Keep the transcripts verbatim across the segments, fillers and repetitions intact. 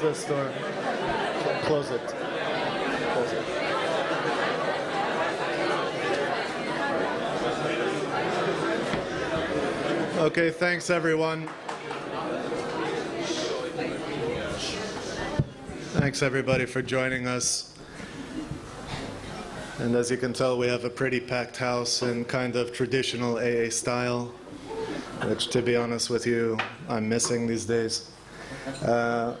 close this door. Close it. Close it. Okay, thanks everyone. Thanks everybody for joining us. And as you can tell, we have a pretty packed house in kind of traditional A A style, which, to be honest with you, I'm missing these days. Uh,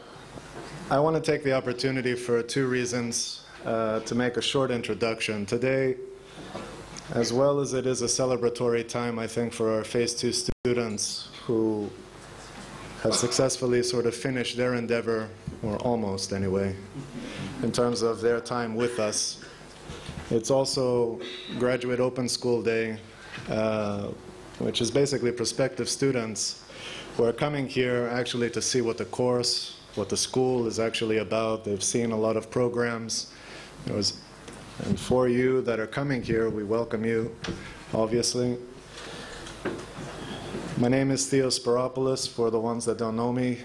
I want to take the opportunity for two reasons uh, to make a short introduction. Today, as well as it is a celebratory time, I think, for our Phase two students who have successfully sort of finished their endeavor, or almost anyway, in terms of their time with us. It's also Graduate Open School Day, uh, which is basically prospective students who are coming here actually to see what the course, what the school is actually about. They've seen a lot of programs. There was, and for you that are coming here, we welcome you, obviously. My name is Theo Spyropoulos. For the ones that don't know me,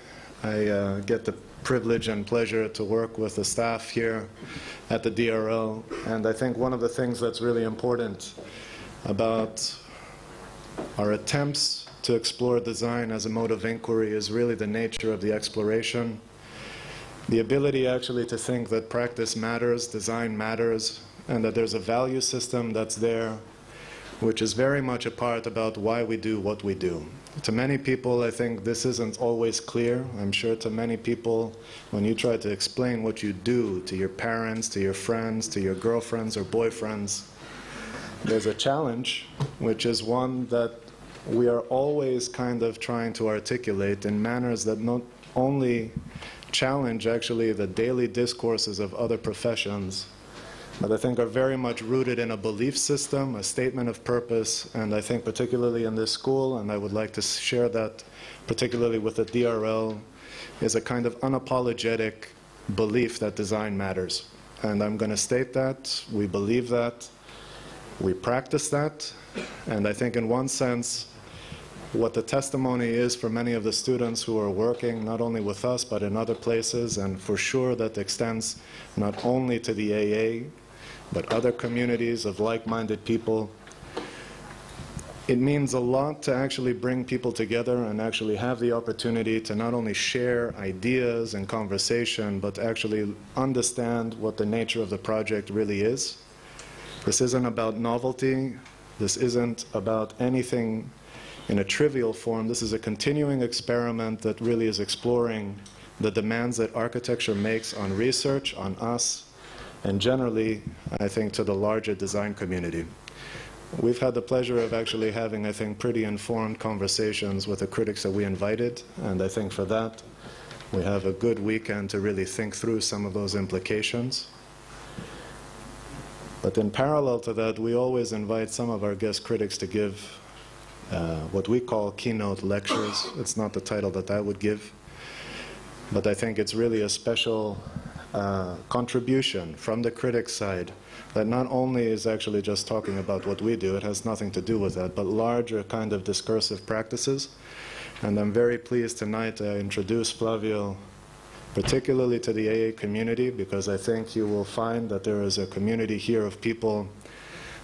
I uh, get the privilege and pleasure to work with the staff here at the D R L. And I think one of the things that's really important about our attempts to explore design as a mode of inquiry is really the nature of the exploration. The ability actually to think that practice matters, design matters, and that there's a value system that's there, which is very much a part about why we do what we do. To many people, I think this isn't always clear. I'm sure to many people, when you try to explain what you do to your parents, to your friends, to your girlfriends or boyfriends, there's a challenge, which is one that we are always kind of trying to articulate in manners that not only challenge actually the daily discourses of other professions, but I think are very much rooted in a belief system, a statement of purpose, and I think particularly in this school, and I would like to share that particularly with the D R L, is a kind of unapologetic belief that design matters. And I'm going to state that, we believe that, we practice that, and I think in one sense, what the testimony is for many of the students who are working not only with us, but in other places, and for sure that extends not only to the A A, but other communities of like-minded people. It means a lot to actually bring people together and actually have the opportunity to not only share ideas and conversation, but actually understand what the nature of the project really is. This isn't about novelty. This isn't about anything in a trivial form. This is a continuing experiment that really is exploring the demands that architecture makes on research, on us, and generally, I think, to the larger design community. We've had the pleasure of actually having, I think, pretty informed conversations with the critics that we invited, and I think for that, we have a good weekend to really think through some of those implications. But in parallel to that, we always invite some of our guest critics to give uh, what we call keynote lectures. It's not the title that I would give, but I think it's really a special Uh, contribution from the critic side that not only is actually just talking about what we do, it has nothing to do with that, but larger kind of discursive practices. And I'm very pleased tonight to introduce Flavio, particularly to the A A community, because I think you will find that there is a community here of people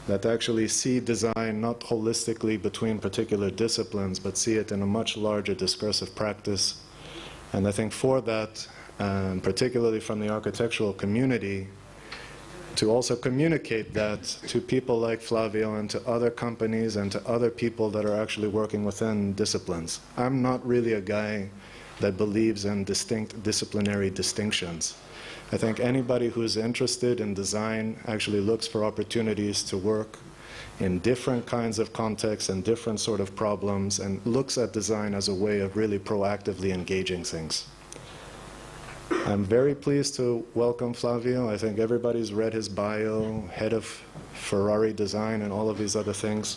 that actually see design not holistically between particular disciplines, but see it in a much larger discursive practice. And I think for that, and particularly from the architectural community, to also communicate that to people like Flavio and to other companies and to other people that are actually working within disciplines. I'm not really a guy that believes in distinct disciplinary distinctions. I think anybody who's interested in design actually looks for opportunities to work in different kinds of contexts and different sort of problems, and looks at design as a way of really proactively engaging things. I'm very pleased to welcome Flavio. I think everybody's read his bio, head of Ferrari design and all of these other things.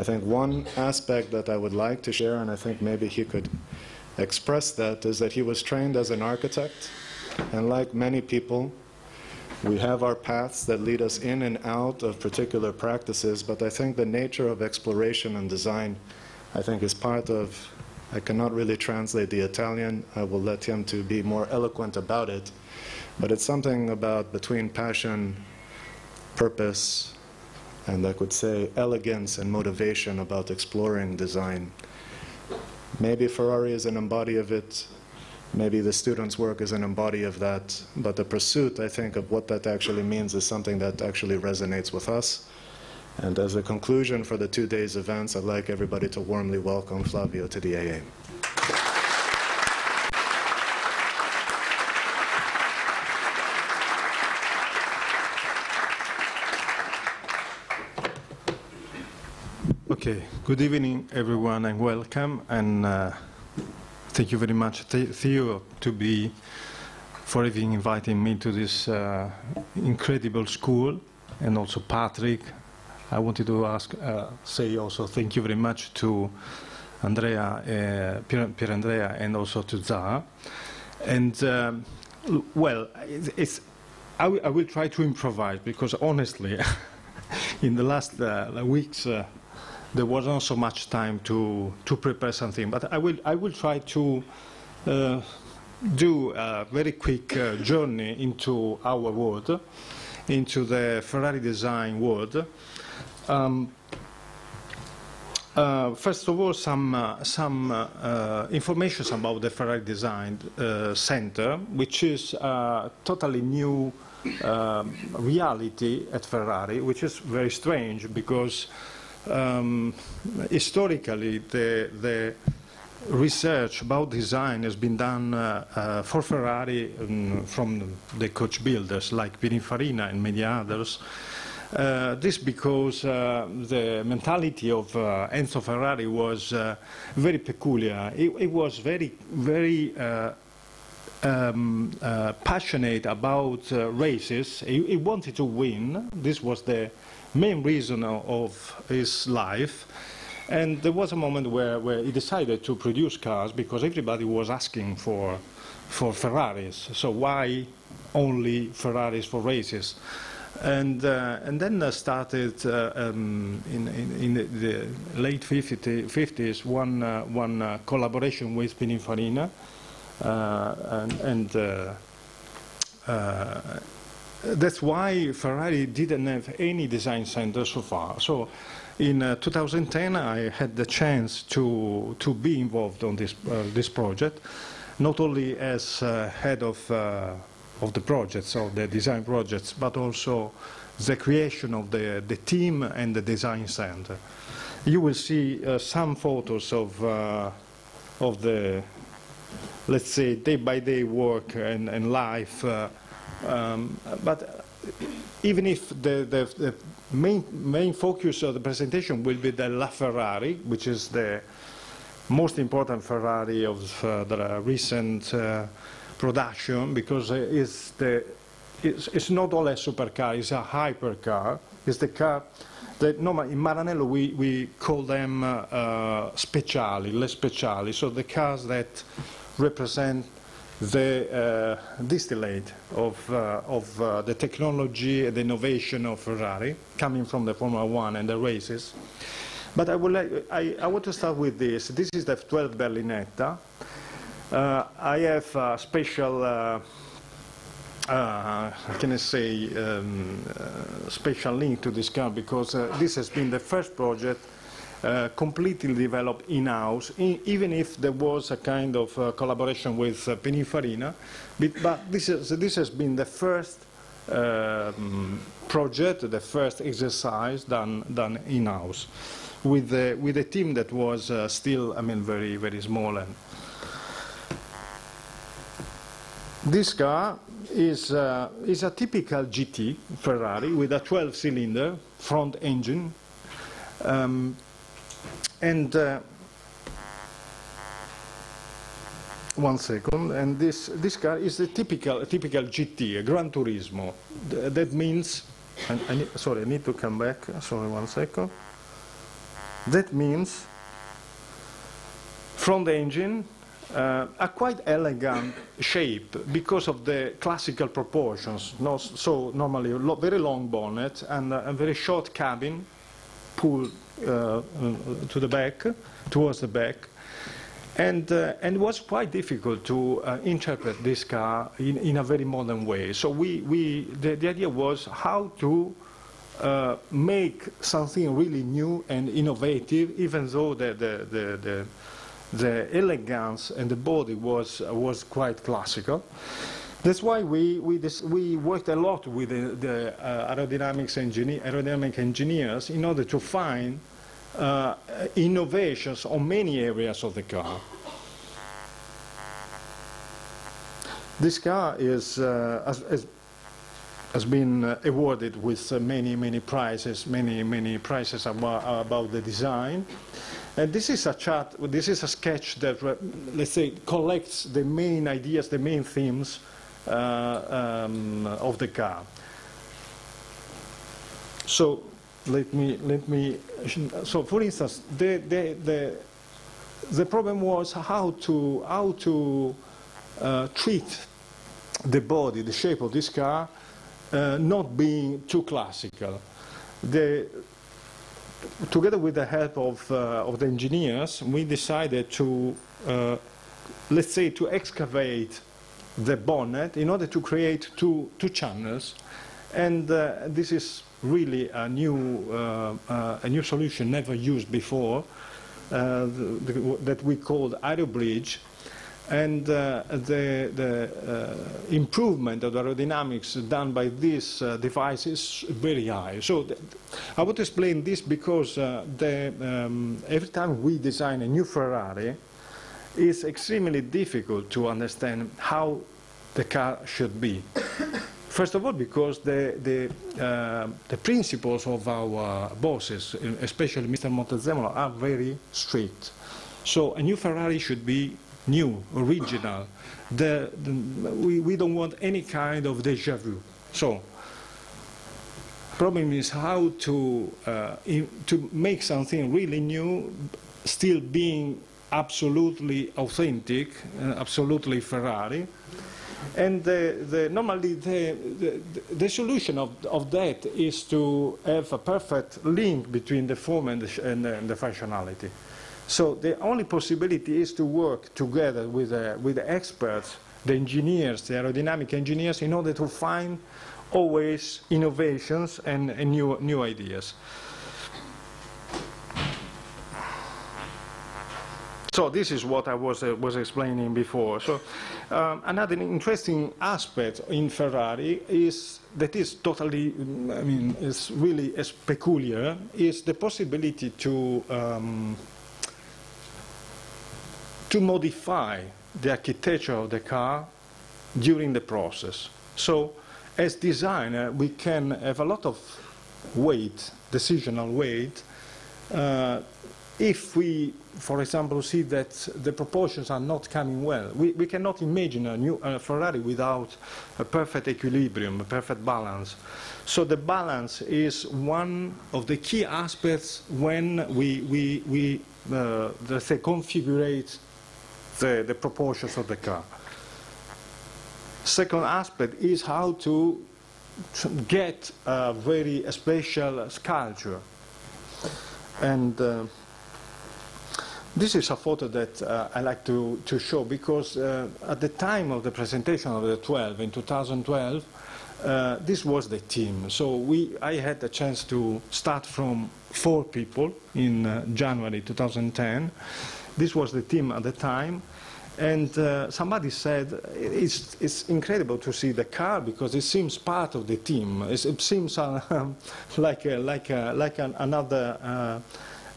I think one aspect that I would like to share, and I think maybe he could express that, is that he was trained as an architect. And like many people, we have our paths that lead us in and out of particular practices, but I think the nature of exploration and design, I think, is part of I cannot really translate the Italian. I will let him to be more eloquent about it. But it's something about between passion, purpose, and I could say elegance and motivation about exploring design. Maybe Ferrari is an embodiment of it. Maybe the student's work is an embodiment of that. But the pursuit, I think, of what that actually means is something that actually resonates with us. And as a conclusion for the two days' events, I'd like everybody to warmly welcome Flavio to the A A. Okay, good evening everyone and welcome, and uh, thank you very much Theo to be for even inviting me to this uh, incredible school, and also Patrick. I wanted to ask, uh, say also thank you very much to Andrea, uh, Pier, Pier Andrea, and also to Zaha. And um, well, it's, I, w I will try to improvise because honestly, in the last uh, weeks. Uh, There wasn't so much time to to prepare something, but I will I will try to uh, do a very quick uh, journey into our world, into the Ferrari design world. Um, uh, first of all, some uh, some uh, information about the Ferrari Design uh, Center, which is a totally new uh, reality at Ferrari, which is very strange because. Um, historically, the, the research about design has been done uh, uh, for Ferrari um, from the coach builders like Pininfarina and many others. Uh, this because uh, the mentality of uh, Enzo Ferrari was uh, very peculiar. It, it was very, very uh, um, uh, passionate about uh, races. He, he wanted to win. This was the main reason of his life, and there was a moment where, where he decided to produce cars because everybody was asking for, for Ferraris, so why only Ferraris for races? And, uh, and then uh, started uh, um, in, in, in the late fifties one, uh, one uh, collaboration with Pininfarina uh, and, and uh, uh, that's why Ferrari didn't have any design center so far. So in uh, two thousand ten I had the chance to to be involved on this uh, this project, not only as uh, head of uh, of the projects, of the design projects, but also the creation of the the team and the design center. You will see uh, some photos of uh, of the, let's say, day by day work and, and life. uh, Um, but even if the, the, the main, main focus of the presentation will be the LaFerrari, which is the most important Ferrari of uh, the recent uh, production, because it's, the, it's, it's not only a supercar, it's a hypercar. It's the car that normally in Maranello we, we call them uh, uh, speciali, le speciali, so the cars that represent the uh, distillate of, uh, of uh, the technology and the innovation of Ferrari coming from the Formula One and the races. But I, would like, I, I want to start with this. This is the F twelve Berlinetta. Uh, I have a special, uh, uh, can I say, um, uh, special link to this car because uh, this has been the first project Uh, completely developed in-house, in, even if there was a kind of uh, collaboration with uh, Pininfarina, but, but this, is, this has been the first uh, project, the first exercise done, done in-house, with the, with a team that was uh, still, I mean, very, very small. And this car is, uh, is a typical G T Ferrari with a twelve cylinder front engine. Um, And uh, one second. And this this car is a typical a typical G T, a Gran Turismo. Th that means, and I need, sorry, I need to come back. Sorry, one second. That means front engine, uh, a quite elegant shape because of the classical proportions. No, so normally lo very long bonnet and uh, a very short cabin, pulled Uh, to the back, towards the back, And, uh, and it was quite difficult to uh, interpret this car in, in a very modern way. So we, we, the, the idea was how to uh, make something really new and innovative, even though the, the, the, the, the elegance and the body was, uh, was quite classical. That's why we, we, this, we worked a lot with the, the uh, aerodynamics engineer, aerodynamic engineers in order to find Uh, innovations on many areas of the car. This car is, uh, has, has, has been uh, awarded with uh, many, many prizes, many, many prizes about, about the design. And this is a chart, this is a sketch that, let's say, collects the main ideas, the main themes uh, um, of the car. So, Let me, let me, so for instance, the, the, the, the problem was how to, how to uh, treat the body, the shape of this car, uh, not being too classical. The, together with the help of, uh, of the engineers, we decided to, uh, let's say, to excavate the bonnet in order to create two, two channels. And uh, this is really a new, uh, uh, a new solution never used before, uh, the, the, that we called Aerobridge. And uh, the, the uh, improvement of the aerodynamics done by this uh, device is very high. So th I would explain this because uh, the, um, every time we design a new Ferrari, it's extremely difficult to understand how the car should be. First of all, because the, the, uh, the principles of our bosses, especially Mister Montezemolo, are very strict. So a new Ferrari should be new, original. The, the, we, we don't want any kind of déjà vu. So the problem is how to, uh, in, to make something really new, still being absolutely authentic, uh, absolutely Ferrari. And the, the, normally the, the, the solution of, of that is to have a perfect link between the form and the, and the, and the functionality. So the only possibility is to work together with, uh, with the experts, the engineers, the aerodynamic engineers, in order to find always innovations and, and new, new ideas. So this is what I was, uh, was explaining before. So um, another interesting aspect in Ferrari is that is totally, I mean, it's really is peculiar, is the possibility to, um, to modify the architecture of the car during the process. So as designer, we can have a lot of weight, decisional weight, uh, if we, for example, see that the proportions are not coming well. We, we cannot imagine a new uh, Ferrari without a perfect equilibrium, a perfect balance. So the balance is one of the key aspects when we, we, we uh, let's say, configurate the, the proportions of the car. Second aspect is how to get a very special sculpture. And uh, this is a photo that uh, I like to, to show because uh, at the time of the presentation of the twelve in two thousand twelve, uh, this was the team. So we, I had the chance to start from four people in uh, January two thousand ten. This was the team at the time. And uh, somebody said, it's, it's incredible to see the car because it seems part of the team. It's, it seems uh, like, a, like, a, like an, another, uh,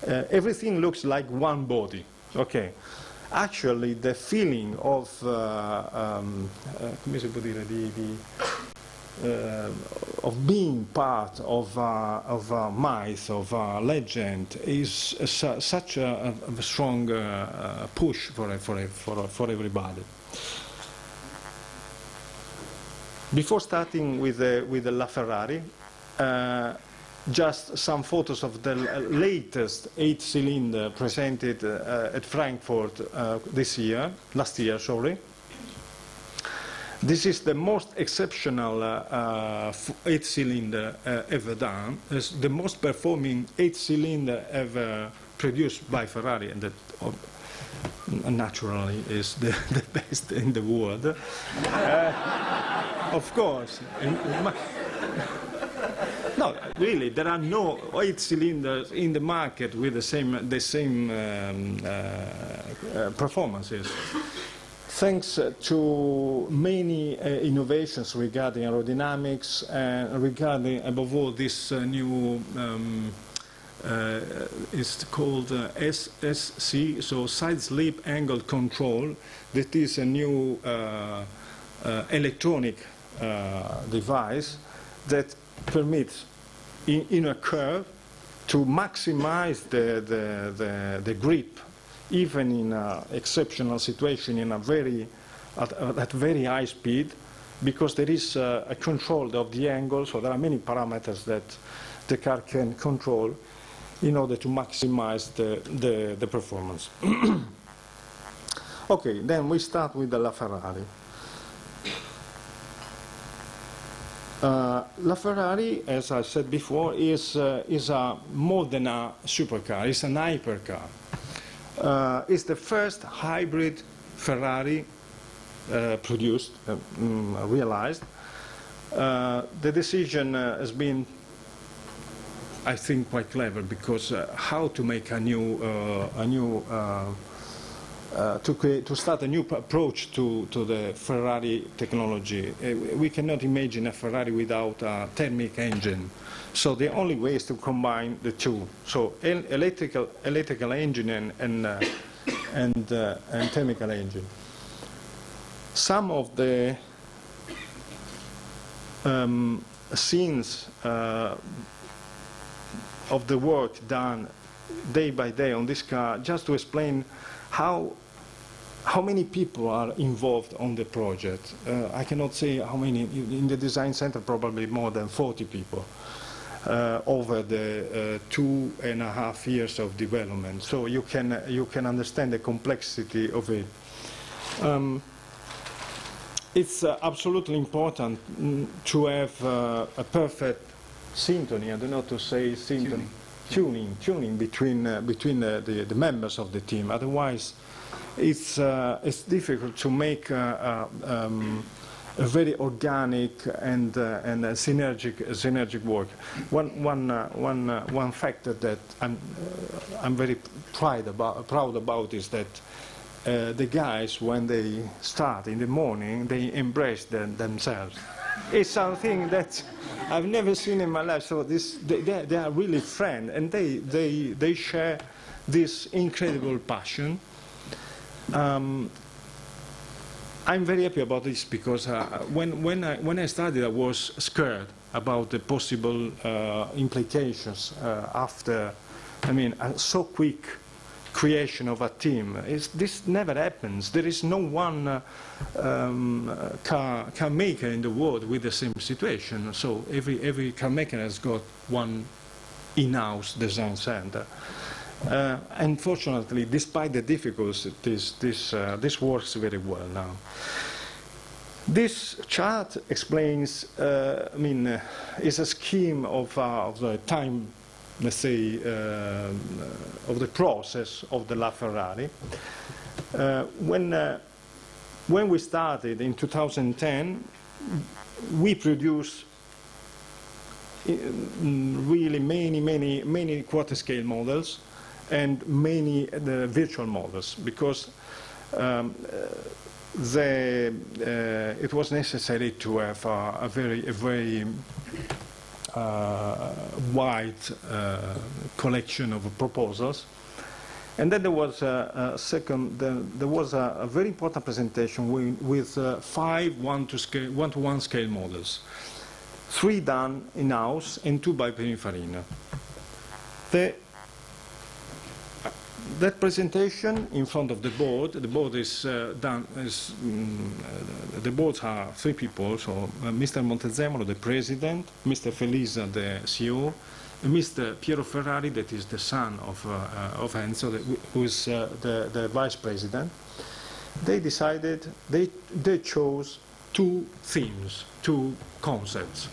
Uh, everything looks like one body. Okay. Actually, the feeling of uh, um, uh, of being part of uh, of a myth, of a legend, is uh, su such a, a strong uh, push for for for for everybody. Before starting with the, with the LaFerrari. Uh, Just some photos of the latest eight-cylinder presented uh, at Frankfurt uh, this year, last year, sorry. This is the most exceptional uh, eight-cylinder uh, ever done. It's the most performing eight-cylinder ever produced by Ferrari, and that naturally is the, the best in the world. Uh, of course. In, in my, no, really, there are no eight cylinders in the market with the same, the same um, uh, uh, performances. Thanks to many uh, innovations regarding aerodynamics, uh, regarding, above all, this uh, new, um, uh, it's called uh, S S C, so side slip angle control, that is a new uh, uh, electronic uh, device that permits in, in a curve to maximize the, the, the, the grip, even in an exceptional situation, in a very, at, at very high speed, because there is uh, a control of the angle, so there are many parameters that the car can control in order to maximize the, the, the performance. Okay, then we start with the LaFerrari. Uh, LaFerrari, as I said before, is, uh, is a, more than a supercar, it's an hypercar. Uh, it's the first hybrid Ferrari uh, produced, uh, mm, realized. Uh, the decision uh, has been, I think, quite clever, because uh, how to make a new, uh, a new uh, uh, to create, to start a new approach to, to the Ferrari technology. Uh, we cannot imagine a Ferrari without a thermic engine. So the only way is to combine the two. So el electrical, electrical engine and and, uh, and, uh, and thermical engine. Some of the um, scenes uh, of the work done day by day on this car, just to explain how how many people are involved on the project. Uh, I cannot say how many. In the design center, probably more than forty people. Uh, over the uh, two and a half years of development, so you can uh, you can understand the complexity of it. Um, it's uh, absolutely important mm, to have uh, a perfect synchrony. I don't know to say synchrony, tuning, tuning, tuning between uh, between uh, the the members of the team. Otherwise, it's uh, it's difficult to make. Uh, uh, um, A very organic and uh, and uh, synergic uh, synergic work. One one uh, one uh, one factor that I'm uh, I'm very proud about proud about is that uh, the guys, when they start in the morning, they embrace them, themselves. It's something that I've never seen in my life. So this they they are really friends, and they they they share this incredible passion. Um, I'm very happy about this, because uh, when, when, I, when I started, I was scared about the possible uh, implications uh, after, I mean, uh, so quick creation of a team. It's, this never happens. There is no one uh, um, car, car maker in the world with the same situation. So every, every car maker has got one in-house design center. Uh, unfortunately, despite the difficulties, this, uh, this works very well now. This chart explains, uh, I mean, uh, is a scheme of, uh, of the time, let's say, uh, of the process of the LaFerrari. Uh, when, uh, when we started in two thousand ten, we produced really many, many, many quarter-scale models, and many uh, the virtual models, because um, the, uh, it was necessary to have a, a very, a very uh, wide uh, collection of proposals. And then there was a, a second, the, there was a, a very important presentation with, with uh, five one-to-scale, one-to-one scale models, three done in-house and two by Pininfarina. The That presentation in front of the board. The board is uh, done. Is, um, uh, the boards are three people. So uh, Mister Montezemolo, the president; Mister Felisa, the C E O; and Mister Piero Ferrari, that is the son of uh, of Enzo, who is uh, the the vice president. They decided. They they chose two themes, two concepts.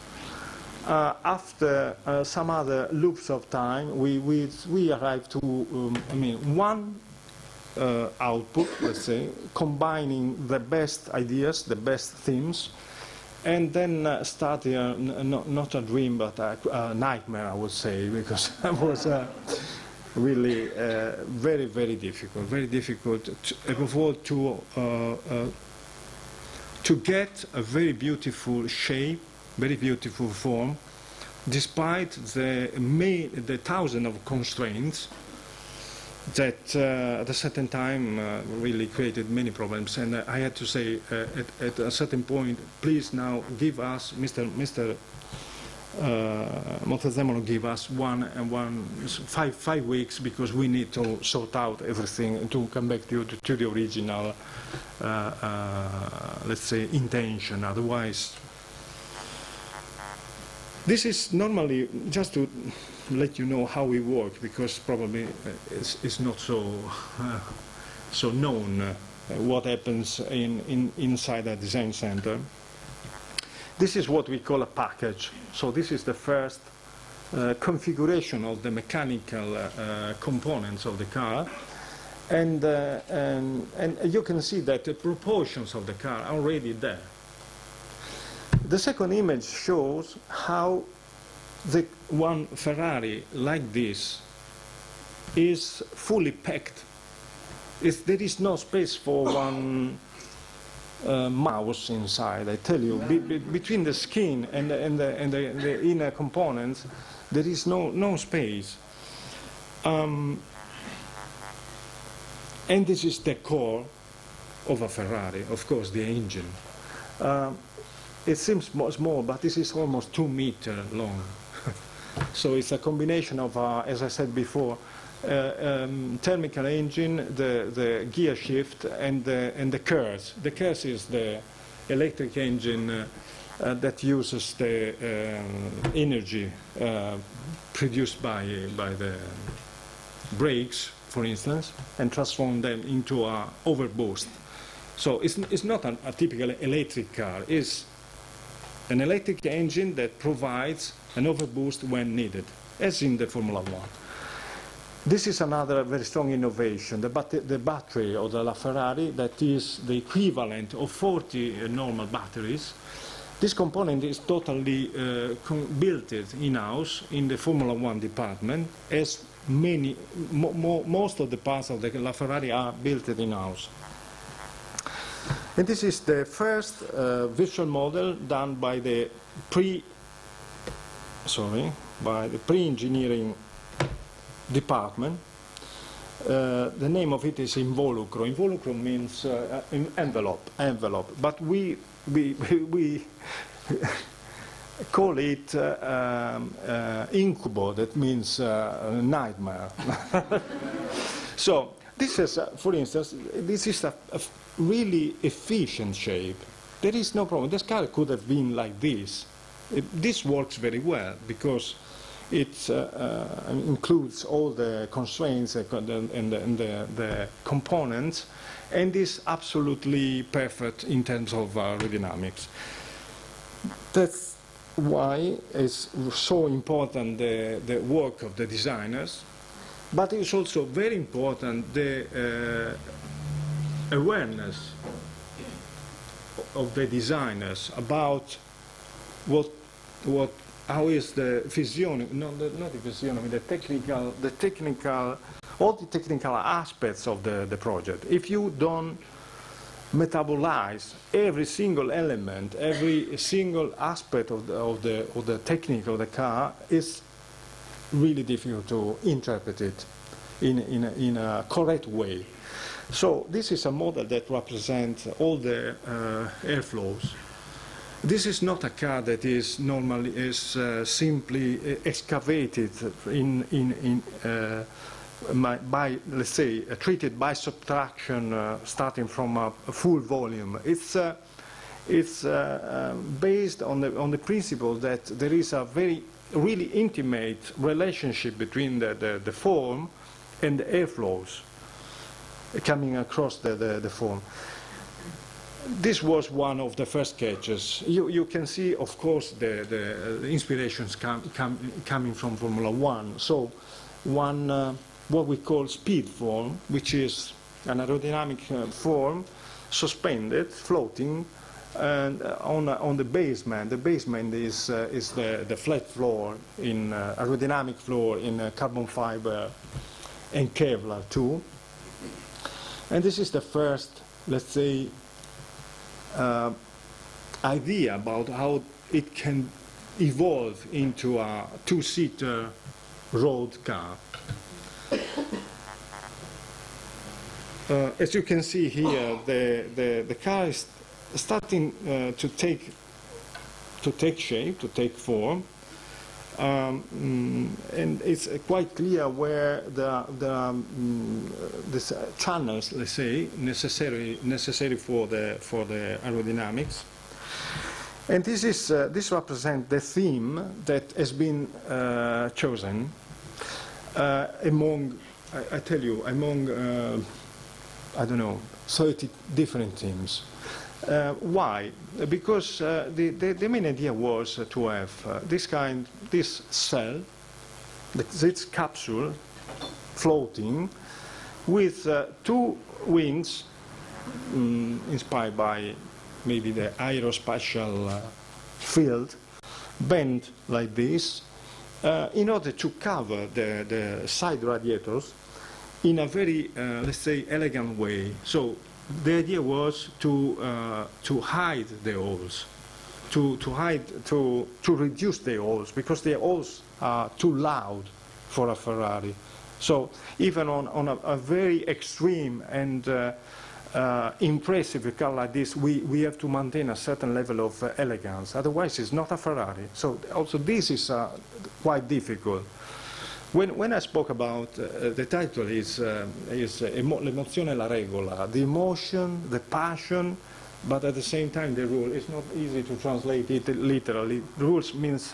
Uh, after uh, some other loops of time, we we, we arrived to um, I mean one uh, output, let's say, combining the best ideas, the best themes, and then uh, starting uh, not, not a dream but a, a nightmare, I would say, because I was uh, really uh, very, very difficult, very difficult, to, above all, to, uh, uh, to get a very beautiful shape, very beautiful form, despite the, the thousand of constraints that uh, at a certain time uh, really created many problems. And uh, I had to say uh, at, at a certain point, please now give us, Mister Mister Uh, Montezemolo, give us one and one five five weeks, because we need to sort out everything to come back to to the original, uh, uh, let's say, intention. Otherwise, this is normally just to let you know how we work, because probably it's, it's not so uh, so known uh, what happens in, in inside a design center. This is what we call a package. So this is the first uh, configuration of the mechanical uh, components of the car. And, uh, and, and you can see that the proportions of the car are already there. The second image shows how the one Ferrari like this is fully packed. It's, there is no space for one Uh, mouse inside. I tell you, be, be, between the skin and the, and the, and the, the inner components, there is no no space. Um, and this is the core of a Ferrari, of course, the engine. Uh, it seems small, but this is almost two meters long. So it's a combination of, uh, as I said before, Uh, um, thermical engine, the, the gear shift, and the, and the curse. The curse is the electric engine uh, uh, that uses the uh, energy uh, produced by, by the brakes, for instance, and transform them into an overboost. So it's, it's not an, a typical electric car. It's an electric engine that provides an overboost when needed, as in the Formula One. This is another very strong innovation, the, bat the battery of the LaFerrari, that is the equivalent of forty uh, normal batteries. This component is totally uh, built in-house in the Formula One department, as many, mo mo most of the parts of the LaFerrari are built in-house. And this is the first uh, visual model done by the pre, sorry, by the pre-engineering department. Uh, the name of it is involucro. Involucro means uh, envelope, envelope. But we we we call it uh, um, uh, incubo. That means uh, nightmare. So this is, uh, for instance, this is a, a really efficient shape. There is no problem. This car could have been like this. It, this works very well because it uh, uh, includes all the constraints and, the, and, the, and the, the components, and is absolutely perfect in terms of aerodynamics. That's why it's so important the, the work of the designers, but it's also very important the uh, awareness of the designers about what what how is the physiognomy, no, the, not the physiognomy, the technical, the technical, all the technical aspects of the, the project. If you don't metabolize every single element, every single aspect of the, of the, of the technique of the car, it's really difficult to interpret it in, in, a, in a correct way. So this is a model that represents all the uh, airflows. This is not a car that is normally is uh, simply uh, excavated in, in, in, uh, my, by, let's say, uh, treated by subtraction uh, starting from a, a full volume. It's, uh, it's uh, uh, based on the, on the principle that there is a very really intimate relationship between the, the, the form and the airflows coming across the, the, the form. This was one of the first sketches. You, you can see, of course, the, the, the inspirations com, com, coming from Formula One. So one, uh, what we call speed form, which is an aerodynamic uh, form suspended, floating, and uh, on, uh, on the basement. The basement is, uh, is the, the flat floor, in uh, aerodynamic floor in uh, carbon fiber and Kevlar too. And this is the first, let's say, uh, idea about how it can evolve into a two-seater road car. Uh, as you can see here, the, the, the car is starting uh, to take to take shape, to take form, um, and it's uh, quite clear where the the, um, the channels, let's say, necessary necessary for the for the aerodynamics. And this is uh, this represents the theme that has been uh, chosen uh, among, I, I tell you, among uh, I don't know, thirty different themes. Uh, why? Because uh, the, the, the main idea was uh, to have uh, this kind, this cell, this capsule floating with uh, two wings um, inspired by maybe the aerospatial uh, field, bent like this, uh, in order to cover the, the side radiators in a very, uh, let's say, elegant way. So the idea was to uh, to hide the holes, to to hide to to reduce the holes, because the holes are too loud for a Ferrari. So even on on a, a very extreme and uh, uh, impressive car like this, we we have to maintain a certain level of uh, elegance. Otherwise, it's not a Ferrari. So also this is uh, quite difficult. When, when I spoke about, uh, the title is, uh, is emo l'emozione e la regola, the emotion, the passion, but at the same time the rule. It's not easy to translate it literally. Rules means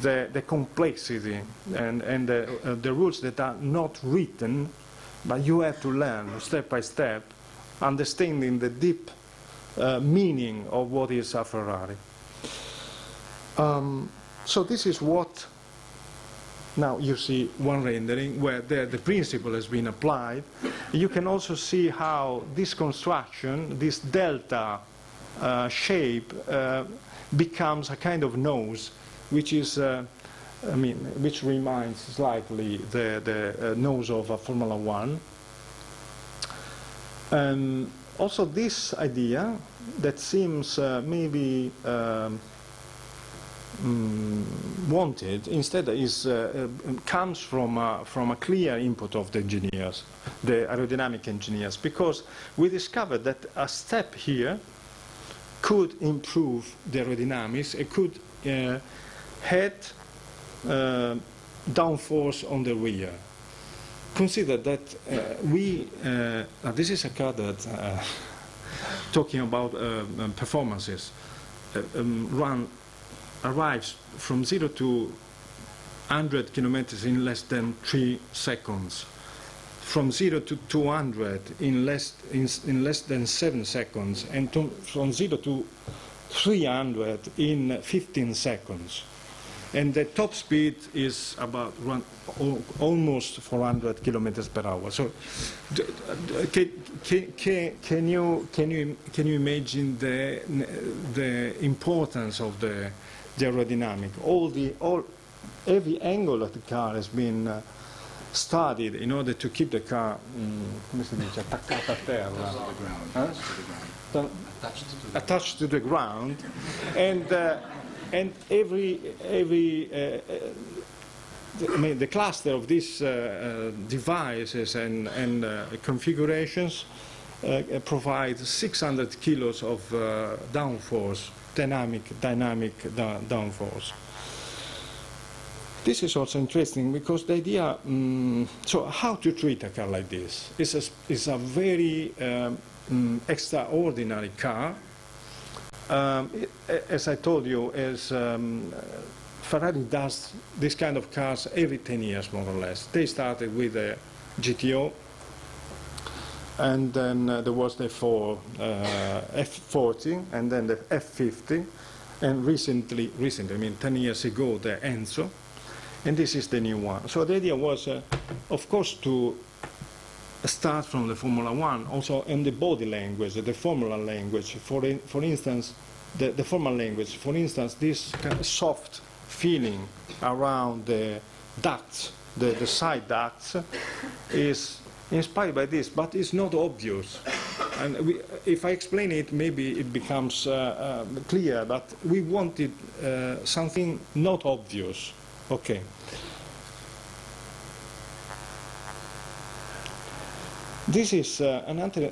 the, the complexity and, and the, uh, the rules that are not written, but you have to learn step by step, understanding the deep uh, meaning of what is a Ferrari. Um, so this is what. Now you see one rendering where the, the principle has been applied. You can also see how this construction, this delta uh, shape, uh, becomes a kind of nose, which is, uh, I mean, which reminds slightly the, the uh, nose of a Formula One. Um, also this idea that seems uh, maybe uh, Mm, wanted instead is uh, uh, comes from uh, from a clear input of the engineers, the aerodynamic engineers, because we discovered that a step here could improve the aerodynamics. It could uh, head uh, downforce on the rear. Consider that uh, we uh, uh, this is a car that uh, talking about uh, um, performances uh, um, run. arrives from zero to one hundred kilometers in less than three seconds, from zero to two hundred in less in, in less than seven seconds, and to, from zero to three hundred in fifteen seconds. And the top speed is about one, almost four hundred kilometers per hour. So, d d can, can, can, can you can you can you imagine the the importance of the the aerodynamic? All the all every angle of the car has been uh, studied in order to keep the car um, attached, huh? attached, attached to the ground, and uh, and every every. Uh, I mean, the cluster of these uh, uh, devices and, and uh, configurations uh, provide six hundred kilos of uh, downforce, dynamic, dynamic da downforce. This is also interesting because the idea, um, so how to treat a car like this? It's a, it's a very um, um, extraordinary car. Um, it, as I told you, as um, Ferrari does this kind of cars every ten years, more or less. They started with the G T O, and then uh, there was the four, uh, F forty, and then the F fifty, and recently, recently, I mean ten years ago, the Enzo, and this is the new one. So the idea was, uh, of course, to start from the Formula One, also in the body language, the formula language. For, in, for instance, the, the formal language, for instance, this kind of soft feeling around the ducts, the, the side ducts, is inspired by this, but it's not obvious. And we, if I explain it, maybe it becomes uh, uh, clear, but we wanted uh, something not obvious. Okay. This is uh, an anti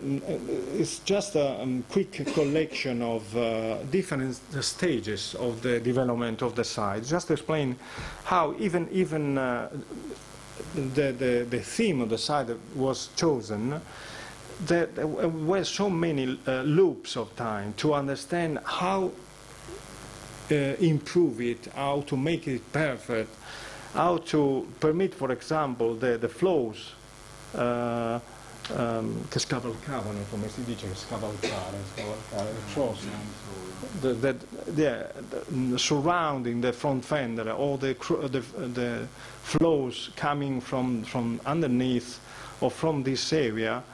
it's just a um, quick collection of uh, different stages of the development of the site. Just to explain how even even uh, the, the the theme of the site was chosen. There were so many uh, loops of time to understand how uh, improve it, how to make it perfect, how to permit, for example, the the flows. Uh, Um, che scavalcavano, come si dice, scavalcare, scavalcare, crossing, the, the, the, the surrounding the front fender, all the, the, the flows coming from, from underneath or from this area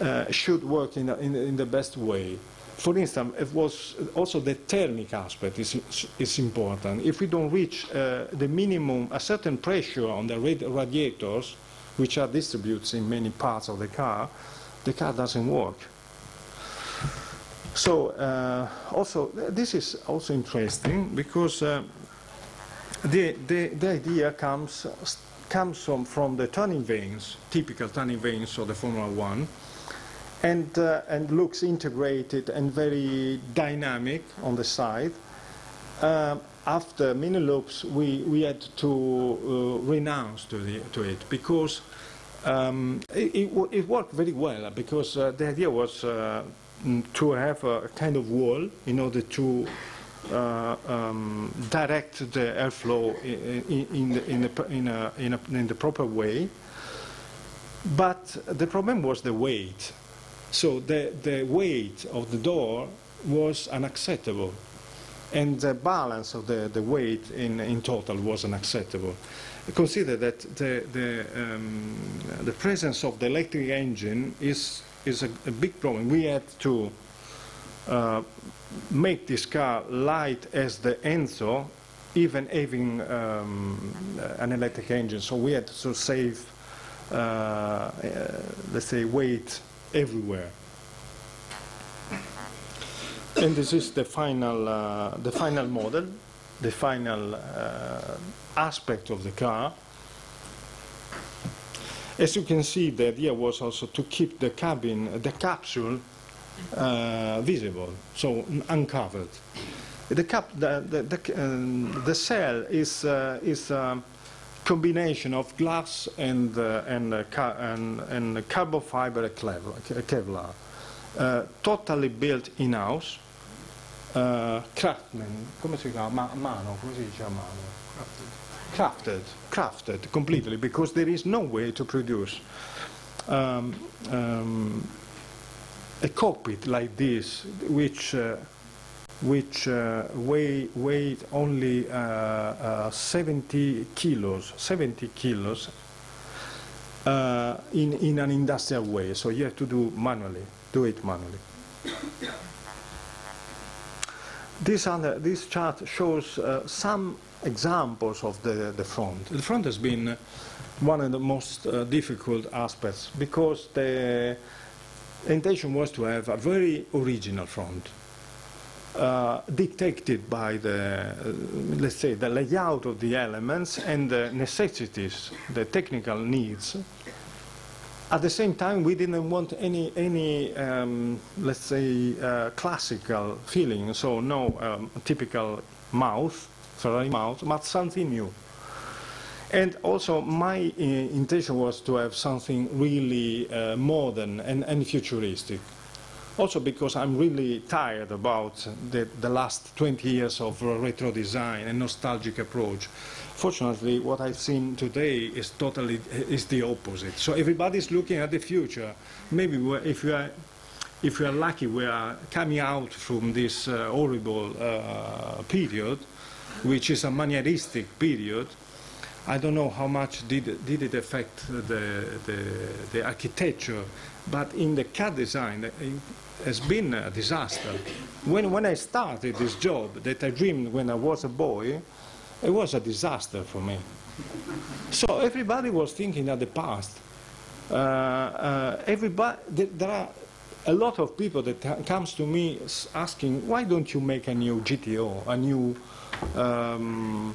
uh, should work in, in, in the best way. For instance, it was also the thermic aspect is, is important. If we don't reach uh, the minimum, a certain pressure on the radi radiators, which are distributed in many parts of the car, the car doesn't work. So uh, also this is also interesting because uh, the, the, the idea comes, comes from, from the turning veins, typical turning veins of the Formula One, and, uh, and looks integrated and very dynamic on the side. Uh, After many loops, we, we had to uh, renounce to, the, to it because um, it, it, w it worked very well because uh, the idea was uh, to have a kind of wall in order to uh, um, direct the airflow in, in, the, in, the, in, a, in, a, in the proper way. But the problem was the weight. So the, the weight of the door was unacceptable. And the balance of the, the weight in, in total was unacceptable. Consider that the, the, um, the presence of the electric engine is, is a, a big problem. We had to uh, make this car light as the Enzo, even having um, an electric engine. So we had to save, uh, uh, let's say, weight everywhere. And this is the final, uh, the final model, the final uh, aspect of the car. As you can see, the idea was also to keep the cabin, the capsule, uh, visible, so uncovered. The cap, the the, the, um, the cell is uh, is a combination of glass and uh, and, uh, car and and carbon fiber Kevlar, uh, totally built in house. Uh, craftsman, come si chiama? Ma mano, come si dice a mano? Crafted. Crafted, crafted completely, because there is no way to produce um, um, a cockpit like this, which uh, which uh, weigh, weighed only uh, uh, seventy kilos, seventy kilos uh, in in an industrial way. So you have to do manually, do it manually. This, under, this chart shows uh, some examples of the, the front. The front has been one of the most uh, difficult aspects because the intention was to have a very original front, uh, dictated by the, uh, let's say, the layout of the elements and the necessities, the technical needs. At the same time, we didn't want any, any um, let's say, uh, classical feeling, so no um, typical mouth, Ferrari mouth, but something new. And also, my uh, intention was to have something really uh, modern and, and futuristic. Also because I'm really tired about the, the last twenty years of retro design and nostalgic approach. Fortunately, what I've seen today is totally is the opposite. So everybody's looking at the future. Maybe we're, if we are, if we are lucky, we are coming out from this uh, horrible uh, period, which is a manieristic period, I don't know how much did, did it affect the, the, the architecture, but in the C A D design, it has been a disaster. When, when I started this job that I dreamed when I was a boy, it was a disaster for me. So everybody was thinking of the past. Uh, uh, everybody, there are a lot of people that comes to me asking, why don't you make a new G T O, a new um,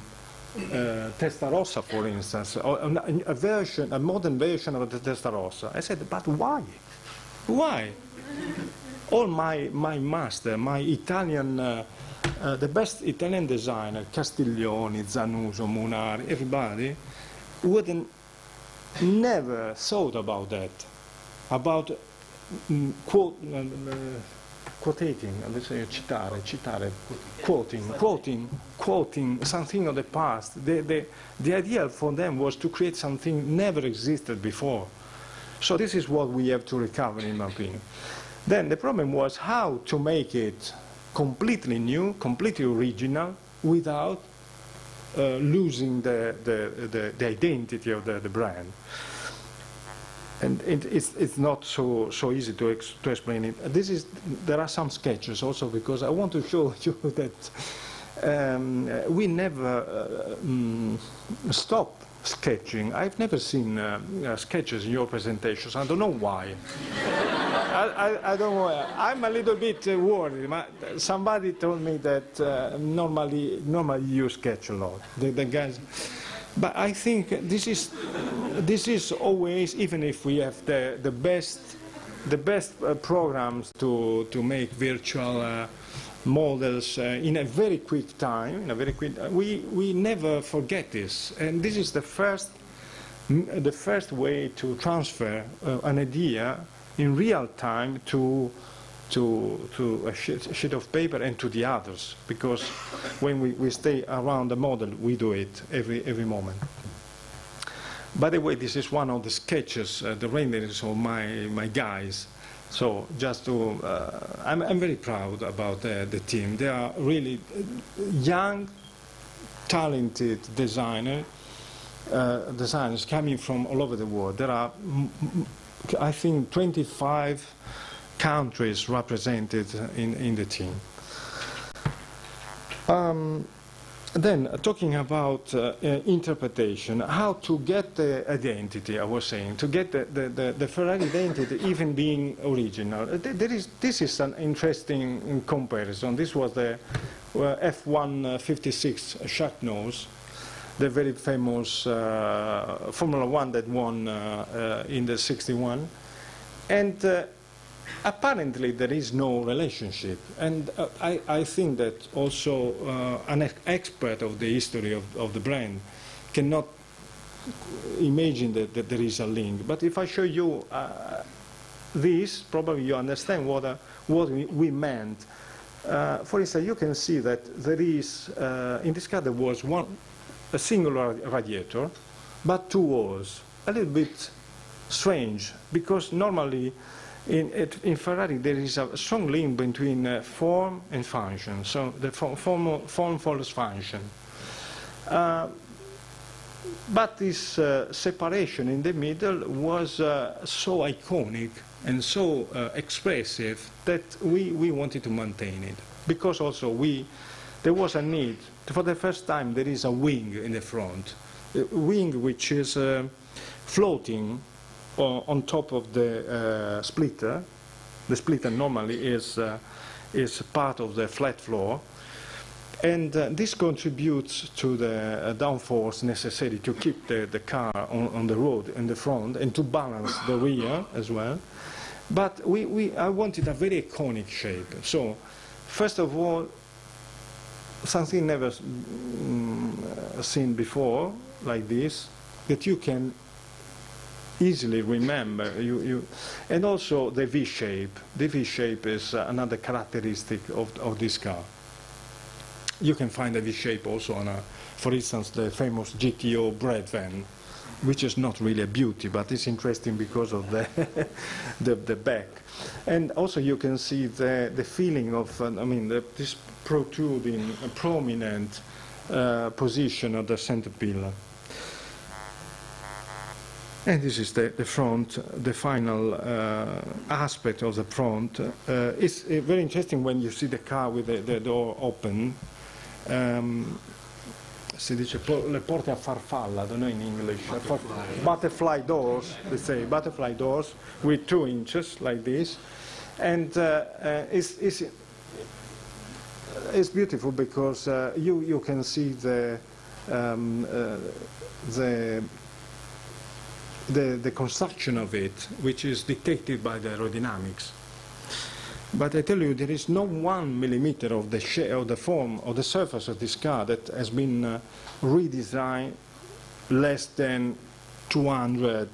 Uh, Testa Rossa, for instance, or a, a version, a modern version of the Testa Rossa. I said, but why? Why? All my my master, my Italian, uh, uh, the best Italian designer, Castiglioni, Zanuso, Munari, everybody, wouldn't never thought about that, about um, quote. Uh, Quotating, let's say citare, citare, quoting, quoting, quoting something of the past. The, the, the idea for them was to create something never existed before. So this is what we have to recover, in my opinion. Then the problem was how to make it completely new, completely original, without uh, losing the, the, the, the identity of the, the brand. And it, it's, it's not so, so easy to, ex to explain it. This is, there are some sketches also, because I want to show you that um, we never uh, um, stop sketching. I've never seen uh, uh, sketches in your presentations. I don't know why. I, I, I don't know. I'm a little bit uh, worried. My, somebody told me that uh, normally, normally you sketch a lot. The, the guys. But I think this is, this is always, even if we have the, the best, the best uh, programs to, to make virtual uh, models uh, in a very quick time, in a very quick, uh, we, we never forget this. And this is the first, the first way to transfer uh, an idea in real time to, to, to a sheet of paper and to the others, because when we, we stay around the model, we do it every, every moment. By the way, this is one of the sketches, uh, the renderings of my, my guys. So just to, uh, I'm, I'm very proud about uh, the team. They are really young, talented designer, uh, designers coming from all over the world. There are, I think, twenty-five countries represented in, in the team. Um, then uh, talking about uh, uh, interpretation, how to get the identity, I was saying, to get the, the, the, the Ferrari identity even being original. Uh, th there is, this is an interesting comparison. This was the uh, F one fifty-six shark nose, the very famous uh, Formula One that won uh, uh, in the sixty-one. And uh, apparently there is no relationship, and uh, I, I think that also uh, an ex expert of the history of, of the brand cannot imagine that, that there is a link. But if I show you uh, this, probably you understand what, uh, what we, we meant. Uh, for instance, you can see that there is, uh, in this car there was one, a singular radiator, but two oars. A little bit strange, because normally In, it, in Ferrari, there is a strong link between uh, form and function, so the form, form, form follows function. Uh, but this uh, separation in the middle was uh, so iconic and so uh, expressive that we, we wanted to maintain it. Because also we, there was a need, for the first time there is a wing in the front, a wing which is uh, floating on top of the uh, splitter. The splitter normally is, uh, is part of the flat floor, and uh, this contributes to the uh, downforce necessary to keep the, the car on, on the road in the front and to balance the rear as well. But we, we, I wanted a very iconic shape. So first of all, something never mm, seen before like this, that you can easily remember, you, you, and also the V shape. The V shape is uh, another characteristic of, of this car. You can find the V shape also on, a, for instance, the famous G T O bread van, which is not really a beauty, but it's interesting because of the the, the back. And also you can see the the feeling of, uh, I mean, the, this protruding, uh, prominent uh, position of the center pillar. And this is the, the front, the final uh, aspect of the front. Uh, it's uh, very interesting when you see the car with the, the door open. Um, si dice le porte a farfalla, I don't know in English. Butterfly, butterfly doors, they say, butterfly doors with two inches like this. And uh, uh, it's, it's, it's beautiful because uh, you, you can see the, um, uh, the The, the construction of it, which is dictated by the aerodynamics. But I tell you, there is no one millimeter of the shape, of the form, or the surface of this car that has been uh, redesigned less than two hundred,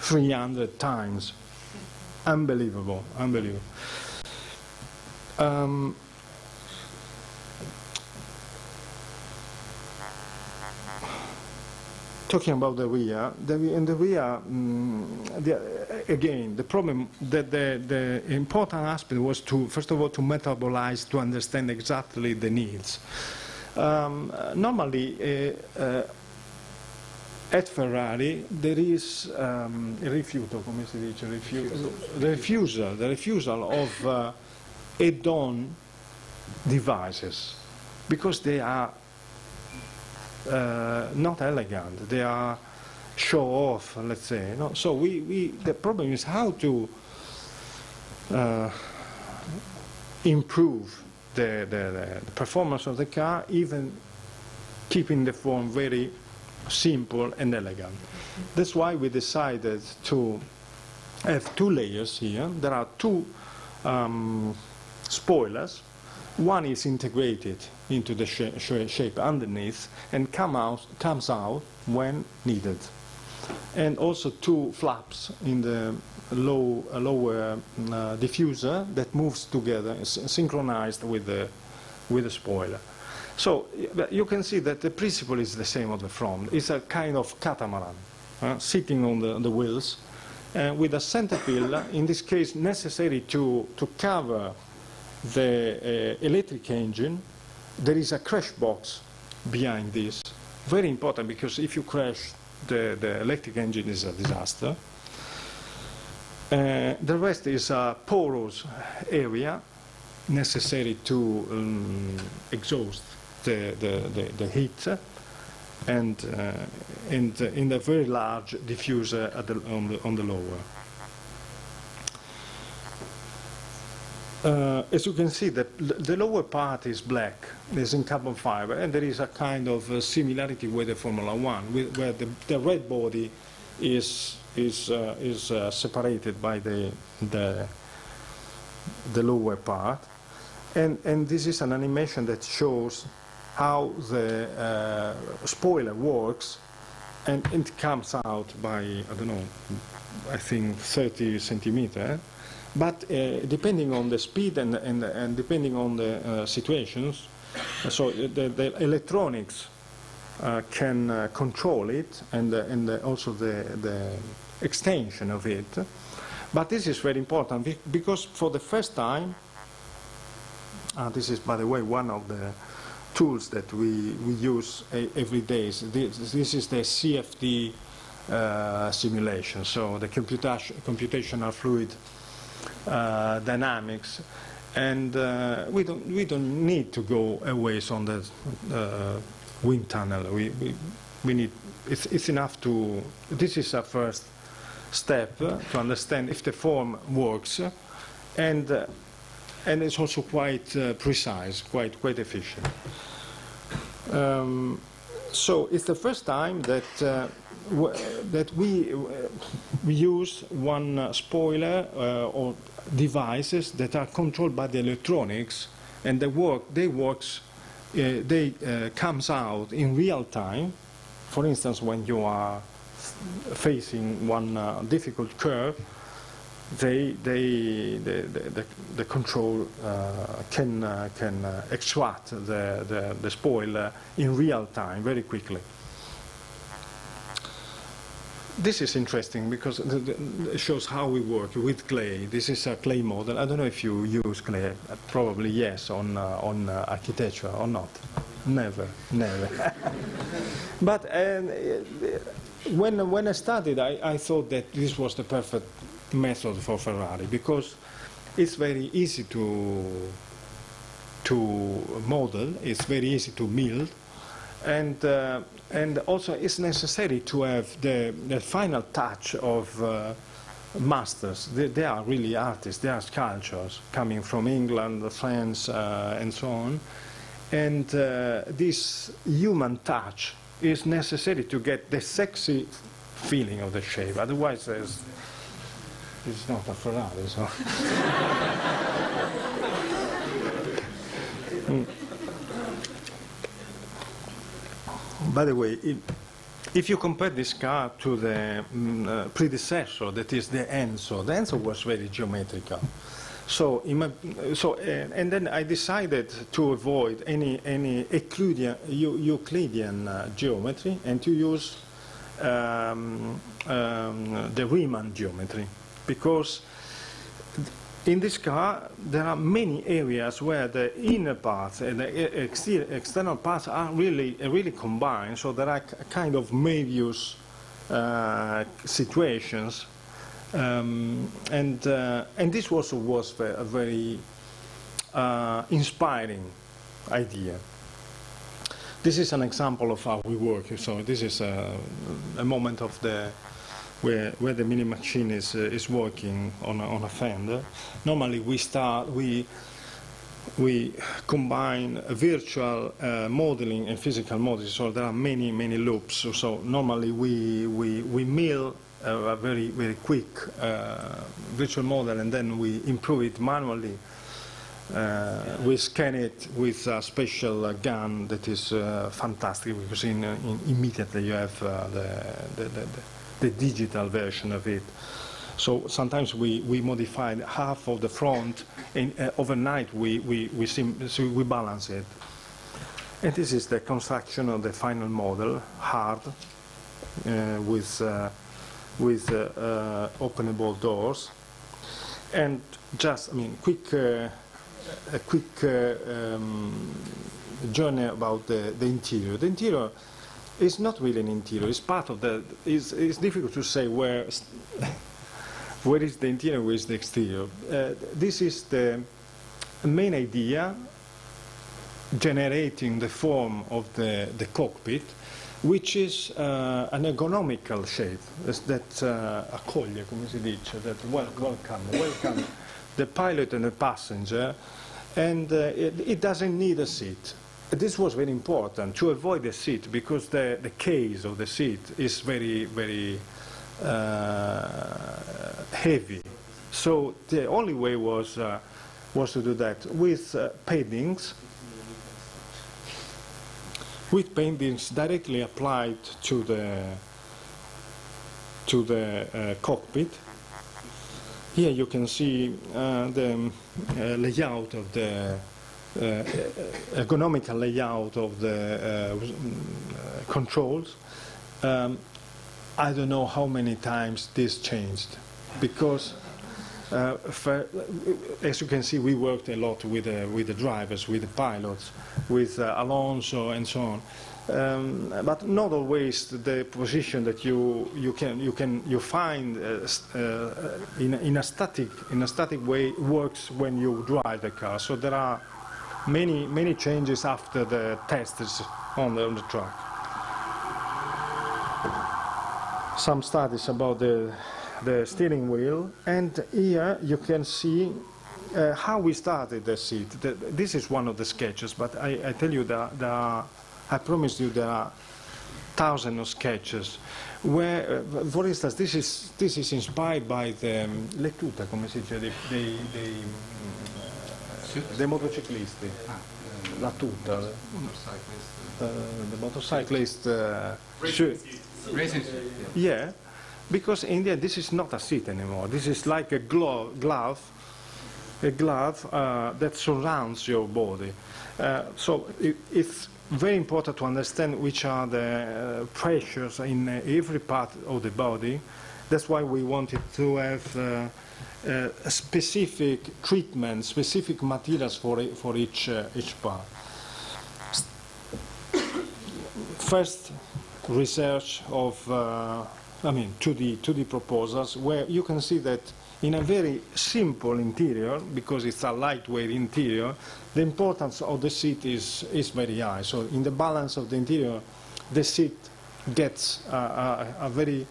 three hundred times. Unbelievable, unbelievable. Um, Talking about the rear, the, in the rear, um, the, again, the problem, that the, the important aspect was to, first of all, to metabolize, to understand exactly the needs. Um, normally, uh, uh, at Ferrari, there is um, a refiuto, come si dice, refusal, the refusal, the refusal of uh, add-on devices, because they are Uh, not elegant. They are show-off, let's say. No, so we, we, the problem is how to uh, improve the, the, the performance of the car, even keeping the form very simple and elegant. That's why we decided to have two layers here. There are two um, spoilers. One is integrated into the sh sh shape underneath and come out, comes out when needed. And also two flaps in the low, uh, lower uh, diffuser that moves together, synchronized with the, with the spoiler. So you can see that the principle is the same of the front. It's a kind of catamaran uh, sitting on the, on the wheels uh, with a center pillar, in this case necessary to, to cover the uh, electric engine. There is a crash box behind this, very important, because if you crash, the, the electric engine is a disaster. Uh, the rest is a porous area necessary to um, exhaust the, the, the, the heat, and, uh, and uh, in a very large diffuser at the, on, the, on the lower. Uh, as you can see, the, the lower part is black, is in carbon fiber, and there is a kind of uh, similarity with the Formula One, with, where the, the red body is, is, uh, is uh, separated by the, the, the lower part. And, and this is an animation that shows how the uh, spoiler works, and it comes out by, I don't know, I think thirty centimeters. But uh, depending on the speed and, and, and depending on the uh, situations, so the, the electronics uh, can uh, control it, and, uh, and uh, also the, the extension of it. But this is very important because for the first time, uh, this is, by the way, one of the tools that we, we use uh, every day. So this, this is the C F D uh, simulation, so the computation, computational fluid Uh, dynamics, and uh, we don't we don't need to go a ways on the uh, wind tunnel. We, we we need it's it's enough to. This is a first step uh, to understand if the form works, uh, and uh, and it's also quite uh, precise, quite quite efficient. Um, so it's the first time that. Uh, W that we, uh, we use one uh, spoiler uh, or devices that are controlled by the electronics, and the work they works uh, they uh, comes out in real time. For instance, when you are facing one uh, difficult curve, they they the the, the, the control uh, can uh, can uh, extract the, the the spoiler in real time very quickly. This is interesting because it shows how we work with clay. This is a clay model. I don't know if you use clay. Probably yes on uh, on uh, architecture or not. Never, never. But um, when, when I studied, I, I thought that this was the perfect method for Ferrari, because it's very easy to, to model, it's very easy to build, and, uh, and also it's necessary to have the, the final touch of uh, masters. They, they are really artists, they are sculptors coming from England, France, uh, and so on. And uh, this human touch is necessary to get the sexy feeling of the shape. Otherwise, there's, it's not a Ferrari. So. Mm. By the way, it, if you compare this car to the mm, uh, predecessor, that is the Enzo, the Enzo was very geometrical. So, in my, so uh, and then I decided to avoid any any Euclidean, Euclidean uh, geometry and to use um, um, the Riemann geometry, because in this car there are many areas where the inner parts and the exter external parts are really really combined. So there are kind of Möbius uh, situations. Um, and uh, and this also was a very uh, inspiring idea. This is an example of how we work. So this is a, a moment of the where where the mini machine is uh, is working on a, on a fender. Normally we start we we combine virtual uh, modeling and physical modeling. So there are many many loops. So normally we we we mill a very, very quick uh, virtual model, and then we improve it manually. Uh, yeah. We scan it with a special uh, gun that is uh, fantastic, because in, in immediately you have uh, the, the, the, the digital version of it. So sometimes we, we modify half of the front, and uh, overnight we, we, we, sim so we balance it. And this is the construction of the final model, hard, uh, with uh, with uh, uh, openable doors, and just I mean quick uh, a quick uh, um, journey about the, the interior. The interior is not really an interior. It's part of the. It's, it's difficult to say where where is the interior, where is the exterior. Uh, this is the main idea, generating the form of the the cockpit, which is uh, an ergonomical shape that uh, accoglie, come si dice, that welcome, welcome the pilot and the passenger, and uh, it, it doesn't need a seat. This was very important to avoid the seat, because the, the case of the seat is very, very uh, heavy. So the only way was, uh, was to do that with uh, paddings, with paintings directly applied to the to the uh, cockpit. Here you can see uh, the uh, layout of the uh, ergonomical layout of the uh, controls. Um, I don't know how many times this changed, because uh, for, as you can see, we worked a lot with uh, with the drivers, with the pilots, with uh, Alonso and so on, um, but not always the position that you you can you can you find uh, uh, in in a static in a static way works when you drive the car. So there are many many changes after the tests on the, on the track. Some studies about the the steering wheel, and here you can see. Uh, how we started the seat. The, this is one of the sketches, but I, I tell you that there are, I promise you there are thousands of sketches. Where, uh, for instance, this is this is inspired by the um, le tuta, come si dice, dei dei, dei, uh, dei motociclisti. Ah, uh, la tuta. Uh, uh, the motorcyclist. Uh, racing seat. Racing seat. Yeah, because in the end this is not a seat anymore. This is like a glove. glove a glove uh, that surrounds your body. Uh, so it, it's very important to understand which are the uh, pressures in uh, every part of the body. That's why we wanted to have uh, uh, a specific treatment, specific materials for, for each, uh, each part. First, research of, uh, I mean, two D proposals, where you can see that in a very simple interior, because it's a lightweight interior, the importance of the seat is, is very high. So in the balance of the interior, the seat gets a, a, a very,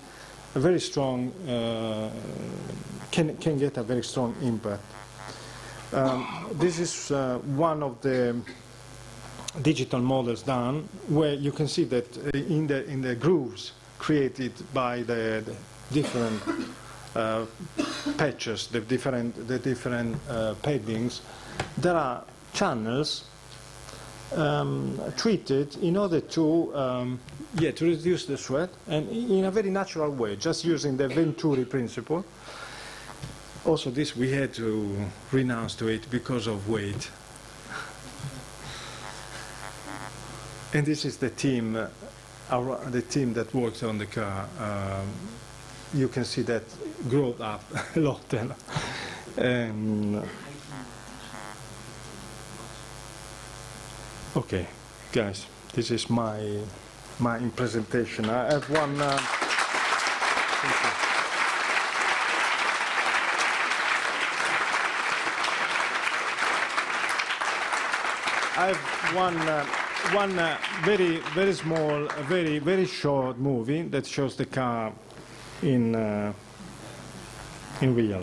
a very strong, uh, can, can get a very strong impact. Um, this is uh, one of the digital models done, where you can see that uh, in, the, in the grooves created by the, the different uh, patches, the different, the different uh, paddings, there are channels um, treated in order to, um, yeah, to reduce the sweat, and in a very natural way, just using the Venturi principle. Also, this we had to renounce to it because of weight. And this is the team, uh, our, the team that worked on the car. Um, you can see that growed up a lot. And, um, okay, guys, this is my my presentation. I have one. Uh, thank you. I have one, uh, one uh, very, very small, uh, very, very short movie that shows the car in uh, in real.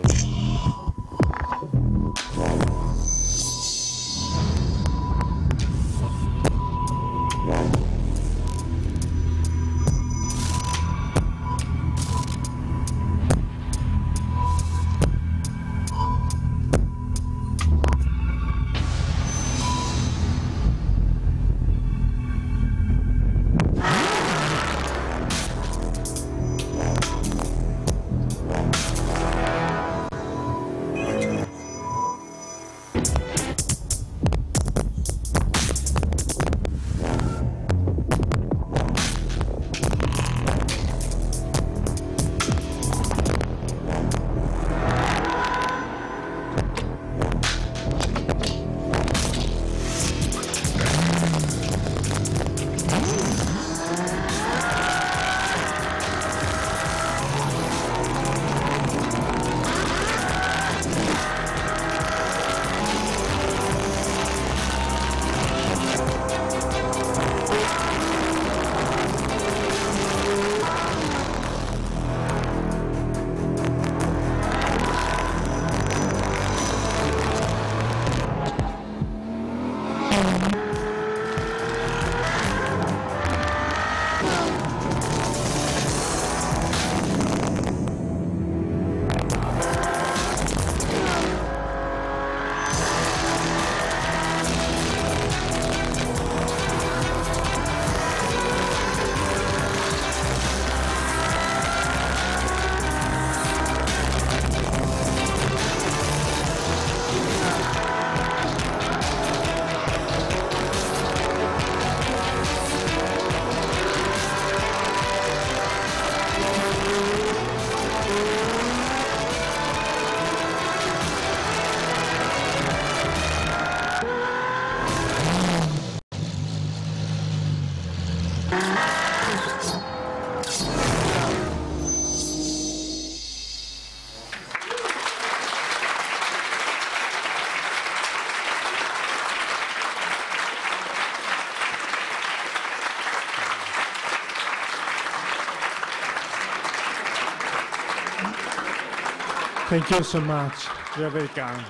Thank you so much. You are very kind.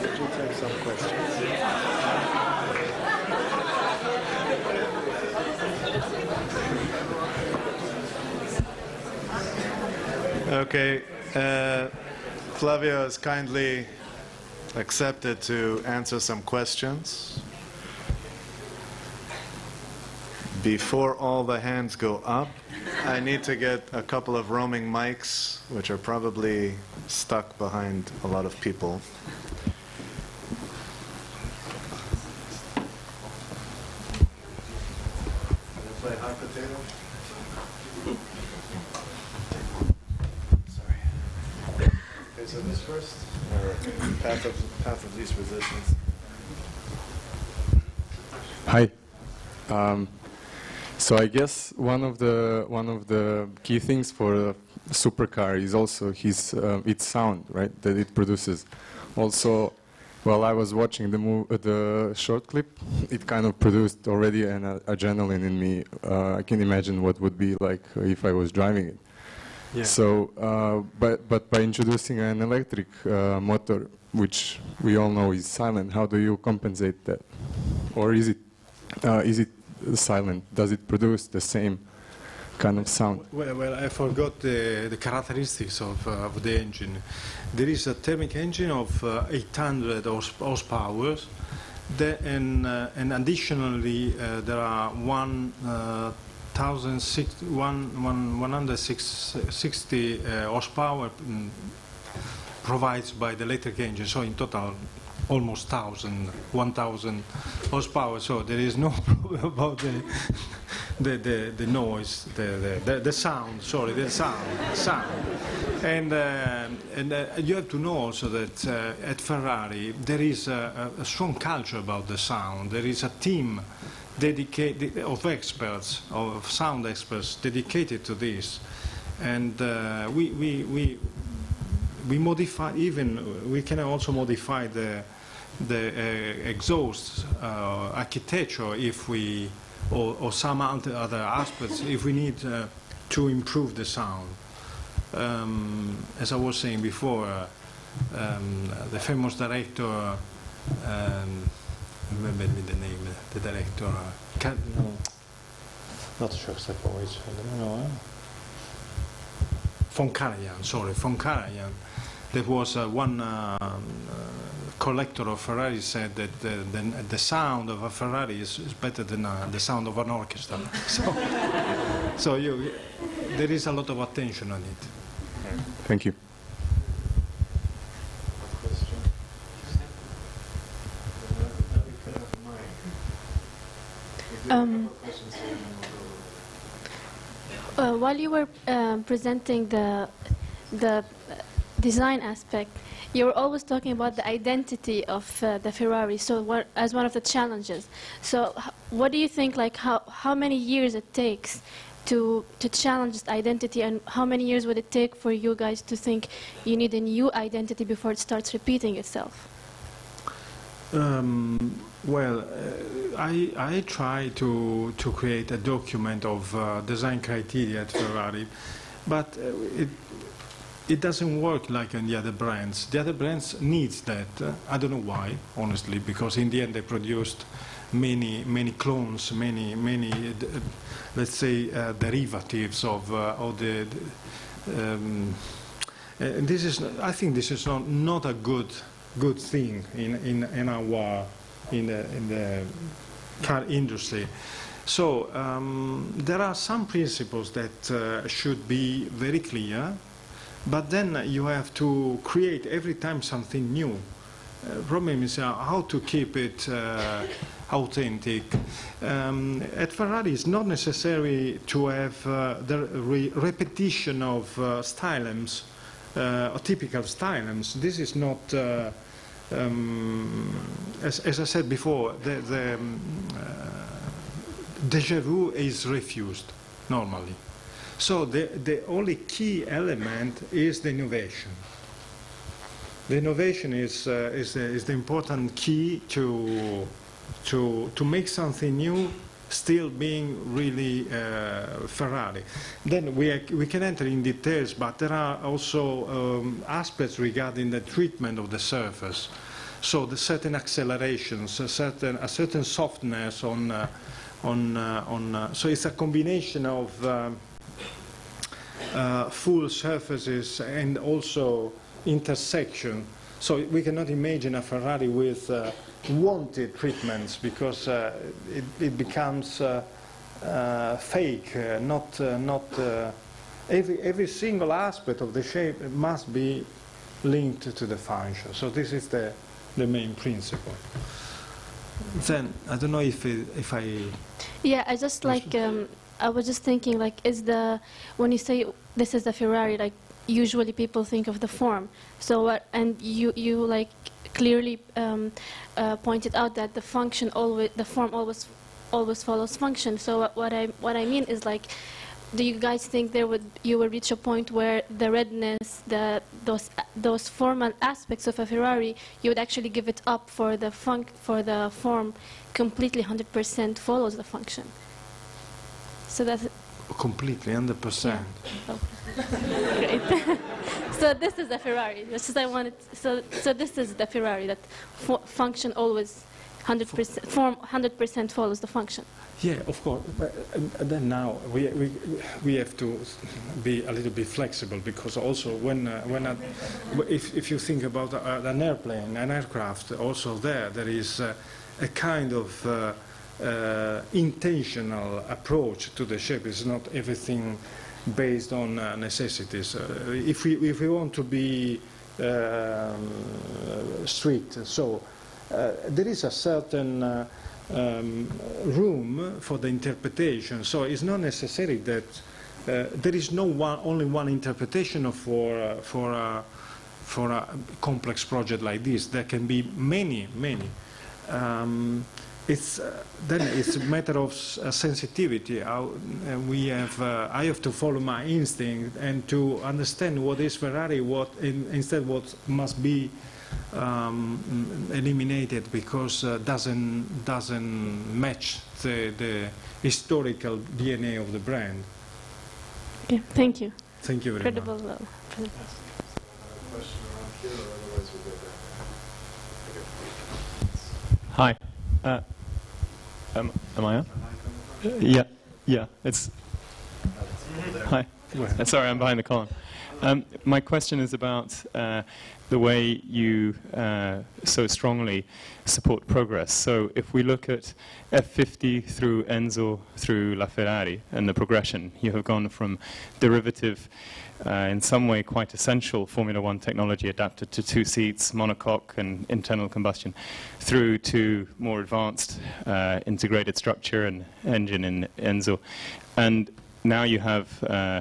Did you take some questions? Okay. Uh, Flavio has kindly accepted to answer some questions. Before all the hands go up, I need to get a couple of roaming mics, which are probably stuck behind a lot of people. Play hot potato. Sorry. Okay, so this first, or path of, path of least resistance. Hi. Um, so I guess one of the one of the key things for a supercar is also his uh, its sound, right? That it produces. Also, while I was watching the move, uh, the short clip, it kind of produced already an uh, adrenaline in me. Uh, I can imagine what would be like if I was driving it. Yeah. So, uh, but but by introducing an electric uh, motor, which we all know is silent, how do you compensate that, or is it uh, is it silent? Does it produce the same kind of sound? Well, well I forgot the, the characteristics of, uh, of the engine. There is a thermic engine of uh, eight hundred horsepower, and uh, and additionally uh, there are one. Uh, one thousand one hundred sixty uh, horsepower mm, provides by the electric engine, so in total almost one thousand horsepower, so there is no problem about the the, the, the noise, the, the, the sound, sorry, the sound, the sound. And, uh, and uh, you have to know also that uh, at Ferrari there is a, a strong culture about the sound. There is a team dedicated of experts, of sound experts dedicated to this, and uh, we we we we modify even we can also modify the the uh, exhaust uh, architecture if we or, or some other aspects if we need uh, to improve the sound. Um, as I was saying before, uh, um, the famous director. Um, Remember me the name, the director. Can no. Not sure exactly which. I don't know. Eh? Von Karajan, sorry, Von Karajan. There was uh, one uh, uh, collector of Ferrari said that uh, the, the sound of a Ferrari is, is better than uh, the sound of an orchestra. So, so you, there is a lot of attention on it. Thank you. Um, uh, while you were uh, presenting the, the design aspect, you were always talking about the identity of uh, the Ferrari, so what, as one of the challenges. So h what do you think, like, how, how many years it takes to, to challenge this identity, and how many years would it take for you guys to think you need a new identity before it starts repeating itself? Um, well, uh, I, I try to, to create a document of uh, design criteria at Ferrari, but uh, it, it doesn't work like in the other brands. The other brands needs that. Uh, I don't know why, honestly, because in the end they produced many, many clones, many, many, uh, let's say, uh, derivatives of, uh, of the... the um, uh, this is, I think this is not, not a good... good thing in in, in our in the, in the car industry. So um, there are some principles that uh, should be very clear, but then you have to create every time something new. Uh, problem is uh, how to keep it uh, authentic. Um, at Ferrari, it's not necessary to have uh, the re repetition of uh, stylems, uh, typical stylems. This is not. Uh, Um, as, as I said before, the, the um, uh, déjà vu is refused normally. So the, the only key element is the innovation. The innovation is, uh, is, uh, is the important key to, to, to make something new still being really uh, Ferrari. Then we, uh, we can enter in details, but there are also um, aspects regarding the treatment of the surface. So the certain accelerations, a certain, a certain softness on, uh, on, uh, on uh, so it's a combination of uh, uh, full surfaces and also intersection. So we cannot imagine a Ferrari with uh, wanted treatments, because uh, it, it becomes uh, uh, fake. Uh, not, uh, not uh, every every single aspect of the shape must be linked to the function. So this is the the main principle. Then I don't know if it, if I. Yeah, I just like um, I was just thinking, like, is the when you say this is the Ferrari, like usually people think of the form. So what uh, and you you like. Clearly um, uh, pointed out that the function always, the form always always follows function. So what, what I what I mean is, like, do you guys think there would you will reach a point where the redness, the those those formal aspects of a Ferrari, you would actually give it up for the func for the form completely, one hundred percent follows the function? So that's completely one hundred percent. Yeah. Oh. Great. So this is the Ferrari. This is I wanted. So so this is the Ferrari that fu function always. one hundred percent form one hundred percent follows the function. Yeah, of course. But then now we we we have to be a little bit flexible, because also when uh, when a, if if you think about a, an airplane, an aircraft, also there there is a, a kind of uh, uh, intentional approach to the shape. It's not everything based on uh, necessities. Uh, if we if we want to be um, strict, so. Uh, there is a certain uh, um, room for the interpretation, so it's not necessary that uh, there is no one, only one interpretation for uh, for uh, for a complex project like this. There can be many, many. Um, it's uh, then it's a matter of uh, sensitivity. How uh, we have, uh, I have to follow my instinct and to understand what is Ferrari, what in, instead what must be. Um, eliminated because uh, doesn't doesn't match the, the historical D N A of the brand. Okay, thank you. Thank you very Incredible much. Incredible love. Hi. Uh, am, am I on? Yeah, yeah. It's. Hi. Uh, sorry, I'm behind the column. Um, my question is about uh, the way you uh, so strongly support progress. So if we look at F fifty through Enzo through LaFerrari and the progression, you have gone from derivative, uh, in some way quite essential Formula One technology adapted to two seats, monocoque and internal combustion, through to more advanced uh, integrated structure and engine in Enzo. And now you have uh,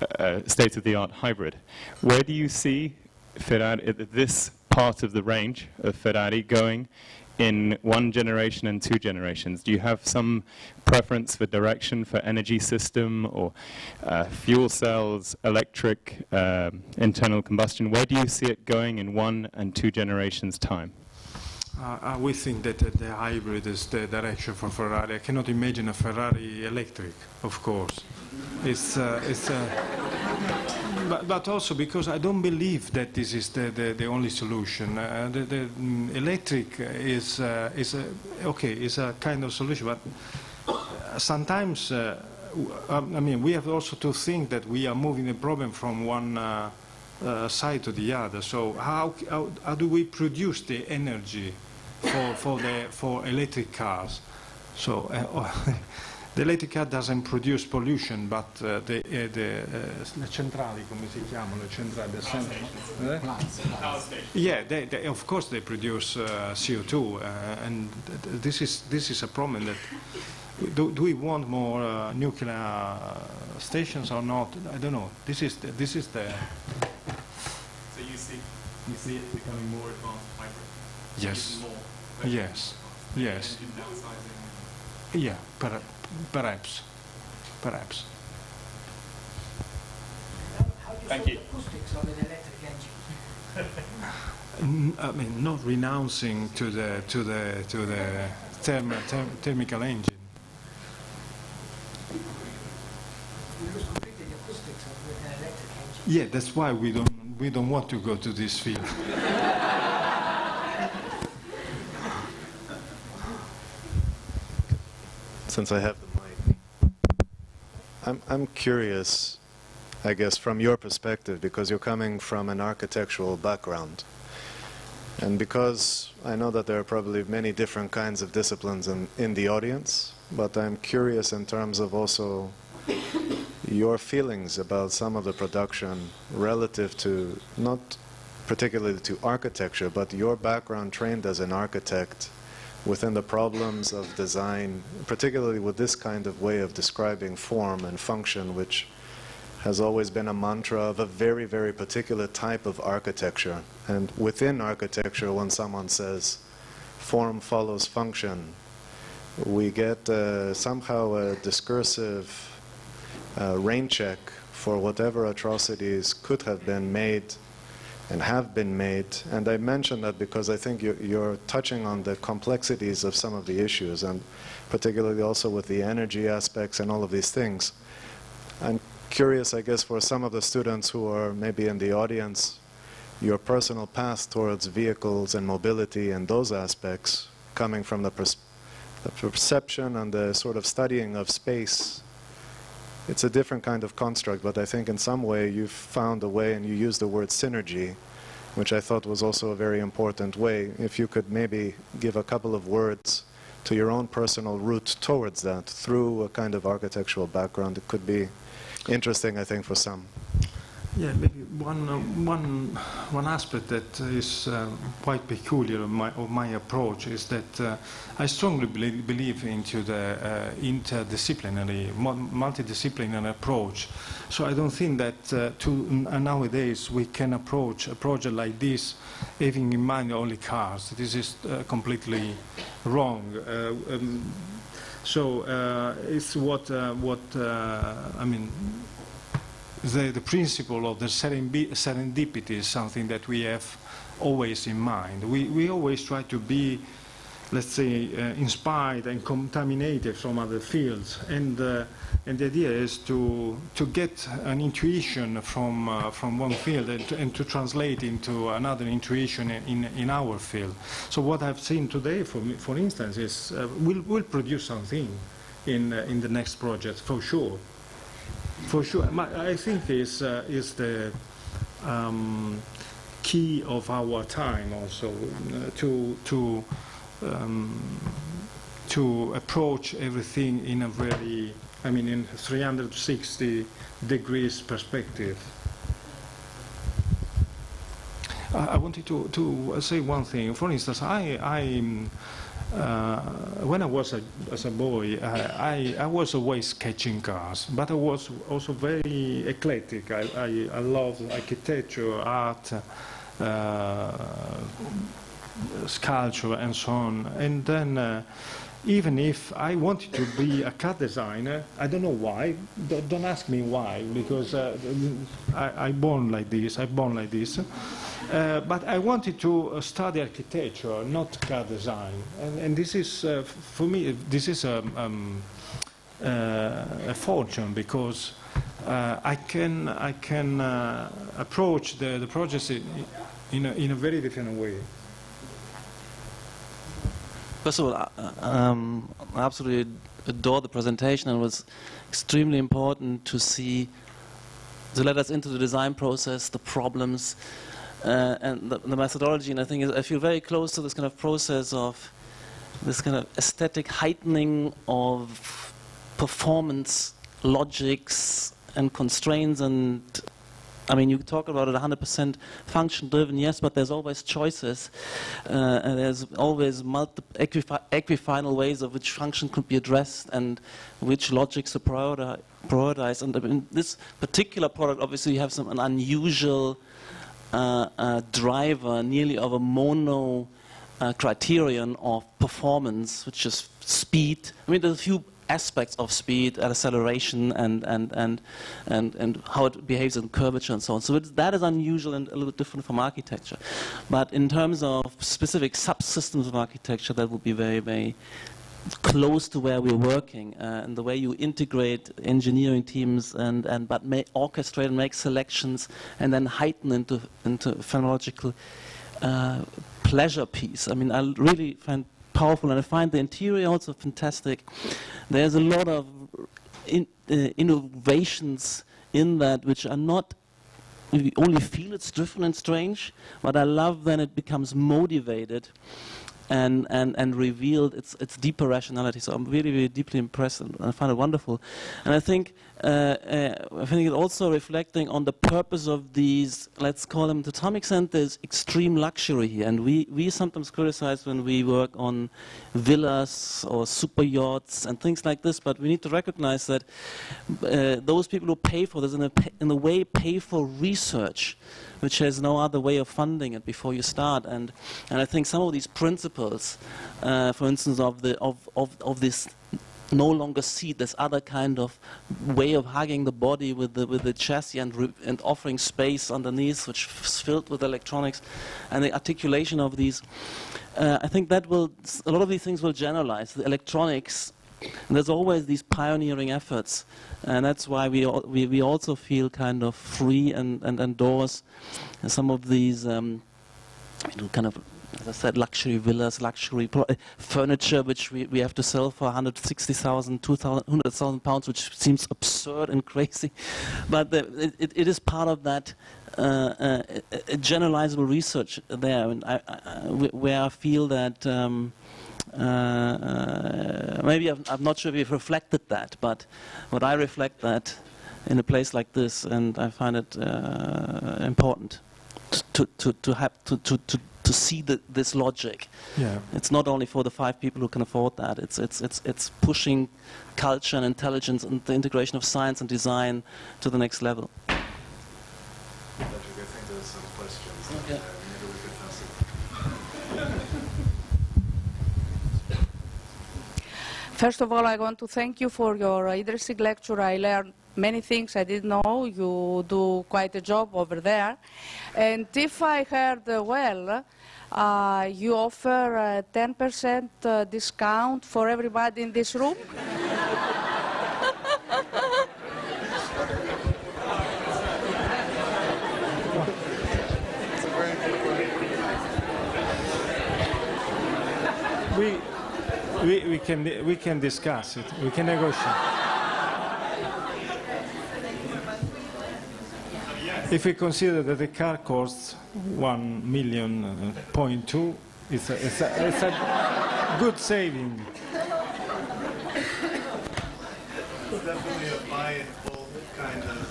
Uh, state-of-the-art hybrid. Where do you see Ferrari, this part of the range of Ferrari going in one generation and two generations? Do you have some preference for direction, for energy system, or uh, fuel cells, electric, uh, internal combustion? Where do you see it going in one and two generations' time? Uh, we think that uh, the hybrid is the direction for Ferrari. I cannot imagine a Ferrari electric, of course. It's, uh, it's, uh, but, but also because I don't believe that this is the, the, the only solution. Uh, the, the electric is, uh, is a, okay, is a kind of solution, but sometimes, uh, I mean, we have also to think that we are moving the problem from one uh, Uh, side to the other. So how, how, how do we produce the energy for, for, the, for electric cars? So uh, the electric car doesn't produce pollution, but uh, the, uh, the uh, le centrali, come si chiamano, le centrali, the centrali, eh? Yeah, they, they, of course they produce uh, C O two, uh, and th this is this is a problem that. Do, do we want more uh, nuclear uh, stations or not? I don't know. This is the, this is the. So you see, you see it becoming more advanced hybrid. Yes. More yes. Yes. Yeah. Per perhaps. Perhaps. How do you Thank you. The acoustics of an electric engine? I mean, not renouncing to the to the to the therm therm thermical engine. Yeah, that's why we don't we don't want to go to this field. Since I have the mic, I'm I'm curious, I guess, from your perspective, because you're coming from an architectural background, and because I know that there are probably many different kinds of disciplines in in the audience, but I'm curious in terms of also. Your feelings about some of the production relative to, not particularly to architecture, but your background trained as an architect within the problems of design, particularly with this kind of way of describing form and function, which has always been a mantra of a very, very particular type of architecture. And within architecture, when someone says, form follows function, we get uh, somehow a discursive uh, rain check for whatever atrocities could have been made and have been made. And I mention that because I think you, you're touching on the complexities of some of the issues, and particularly also with the energy aspects and all of these things. I'm curious, I guess, for some of the students who are maybe in the audience, your personal path towards vehicles and mobility and those aspects, coming from the, pers the perception and the sort of studying of space. It's a different kind of construct, but I think in some way you've found a way, and you used the word synergy, which I thought was also a very important way. If you could maybe give a couple of words to your own personal route towards that through a kind of architectural background, it could be interesting, I think, for some. Yeah, maybe one, uh, one, one aspect that is uh, quite peculiar of my, of my approach is that uh, I strongly believe, believe into the uh, interdisciplinary, multidisciplinary approach. So I don't think that uh, to, uh, nowadays we can approach a project like this having in mind only cars. This is uh, completely wrong. Uh, um, so uh, it's what, uh, what uh, I mean, The, the principle of the serendipity is something that we have always in mind. We, we always try to be, let's say, uh, inspired and contaminated from other fields. And, uh, and the idea is to, to get an intuition from, uh, from one field and to, and to translate into another intuition in, in our field. So what I've seen today, for, me, for instance, is uh, we'll, we'll produce something in, uh, in the next project, for sure. For sure. I think it's, uh, it's the um, key of our time also uh, to, to, um, to approach everything in a very, I mean, in three hundred sixty degrees perspective. I, I wanted to, to say one thing. For instance, I, I Uh, when I was a, as a boy, I, I, I was always sketching cars, but I was also very eclectic. I, I, I loved architecture, art, uh, sculpture, and so on. And then, uh, even if I wanted to be a car designer, I don't know why. Don't, don't ask me why, because uh, I, I born like this. I born like this. Uh, but I wanted to uh, study architecture, not car design, and, and this is, uh, for me, this is a, um, uh, a fortune, because uh, I can I can uh, approach the the projects in in a, in a very different way. First of all, I, um, I absolutely adore the presentation, and it was extremely important to see to let us into the design process, the problems. Uh, and the, the methodology, and I think is, I feel very close to this kind of process of this kind of aesthetic heightening of performance logics and constraints. And I mean, you talk about it one hundred percent function-driven, yes, but there's always choices, uh, and there's always multi equifi equifinal ways of which function could be addressed and which logics to priori prioritize. And in this particular product, obviously, you have some an unusual Uh, a driver nearly of a mono uh, criterion of performance, which is speed. I mean, there's a few aspects of speed and acceleration and, and, and, and, and how it behaves in curvature and so on. So it's, that is unusual and a little different from architecture. But in terms of specific subsystems of architecture, that would be very, very close to where we're working, uh, and the way you integrate engineering teams and, and but may orchestrate and make selections and then heighten into into phenomenological uh, pleasure piece. I mean, I really find powerful, and I find the interior also fantastic. There's a lot of in, uh, innovations in that which are not. We only feel it's different and strange, but I love when it becomes motivated. And, and, and revealed its, its deeper rationality. So I'm really, really deeply impressed, and I find it wonderful. And I think, uh, uh, I think it's also reflecting on the purpose of these, let's call them, to some extent, there's extreme luxury here. And we, we sometimes criticize when we work on villas or super yachts and things like this, but we need to recognize that uh, those people who pay for this, in a, in a way, pay for research. which has no other way of funding it before you start. And, and I think some of these principles, uh, for instance, of, the, of, of, of this no longer see this other kind of way of hugging the body with the, with the chassis and, re and offering space underneath, which is filled with electronics, and the articulation of these. Uh, I think that will, a lot of these things will generalize. The electronics, and there's always these pioneering efforts, and that's why we, al we, we also feel kind of free and, and endorse some of these um, kind of, as I said, luxury villas, luxury pro furniture, which we, we have to sell for one hundred sixty thousand, two hundred thousand pounds, which seems absurd and crazy. But the, it, it is part of that uh, uh, generalizable research there, and I, I, where I feel that um, uh, uh, maybe I've, I'm not sure if we've reflected that, but what I reflect that in a place like this, and I find it uh, important to to to have to to, to to see the, this logic. Yeah. It's not only for the five people who can afford that. It's, it's, it's, it's pushing culture and intelligence and the integration of science and design to the next level. Patrick, I think there's some questions. Okay. That, uh, maybe we could ask it. First of all, I want to thank you for your uh, interesting lecture. I learned many things I didn't know. You do quite a job over there. And if I heard uh, well, uh, you offer a ten percent uh, discount for everybody in this room? we, we, we, can, we can discuss it. We can negotiate. If we consider that the car costs one million uh, point two, it's a, it's a, it's a good saving. It's definitely a buyable kind of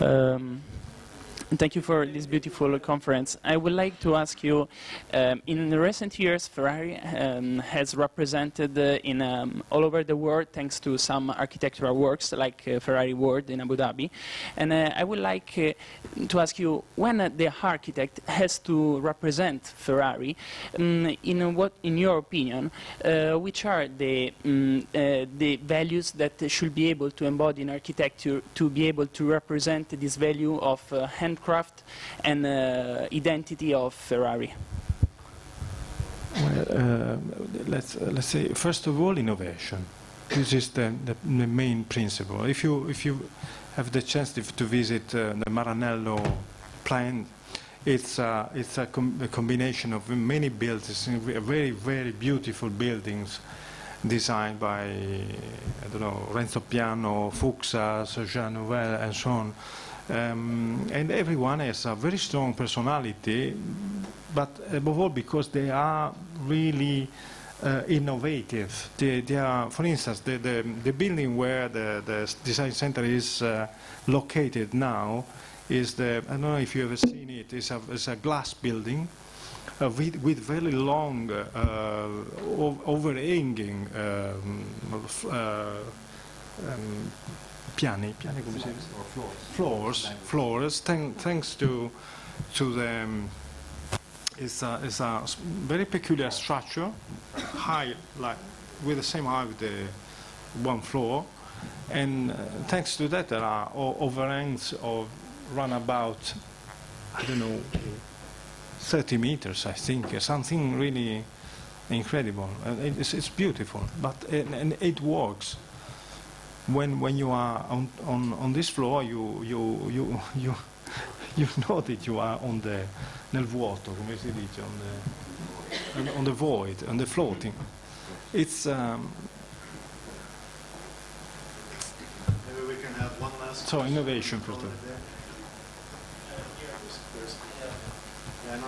thing. Um, Thank you for this beautiful conference. I would like to ask you, um, in the recent years, Ferrari um, has represented uh, in, um, all over the world thanks to some architectural works like uh, Ferrari World in Abu Dhabi. And uh, I would like uh, to ask you, when uh, the architect has to represent Ferrari, um, in, what, in your opinion, uh, which are the, um, uh, the values that should be able to embody in architecture to be able to represent this value of uh, hand craft and uh, identity of Ferrari? Well, uh, let's uh, let's say first of all innovation. This is the, the, the main principle. If you if you have the chance to, to visit uh, the Maranello plant, it's uh, it's a, com a combination of many buildings, very very beautiful buildings designed by I don't know Renzo Piano, Fuxa, Jean Nouvel, and so on. Um, and everyone has a very strong personality, but above all because they are really uh, innovative. They, they are, for instance, the, the, the building where the, the design center is uh, located now is the, I don't know if you ever seen it, it's a, it's a glass building uh, with, with very long uh, overhanging um, uh, um, Piani, piani come si dice? Floors, floors. Thank, thanks to to the um, it's a it's a very peculiar structure, high like with the same height with the one floor, and uh, thanks to that there are overhangs of run about I don't know thirty meters I think, something really incredible. Uh, it's it's beautiful, but and, and it works. When when you are on on, on this floor, you you you you you know that you are on the nel vuoto, come si dice, on the on the void, on the floating. It's. Um, Maybe we can have one last. So innovation for them. Yeah, no,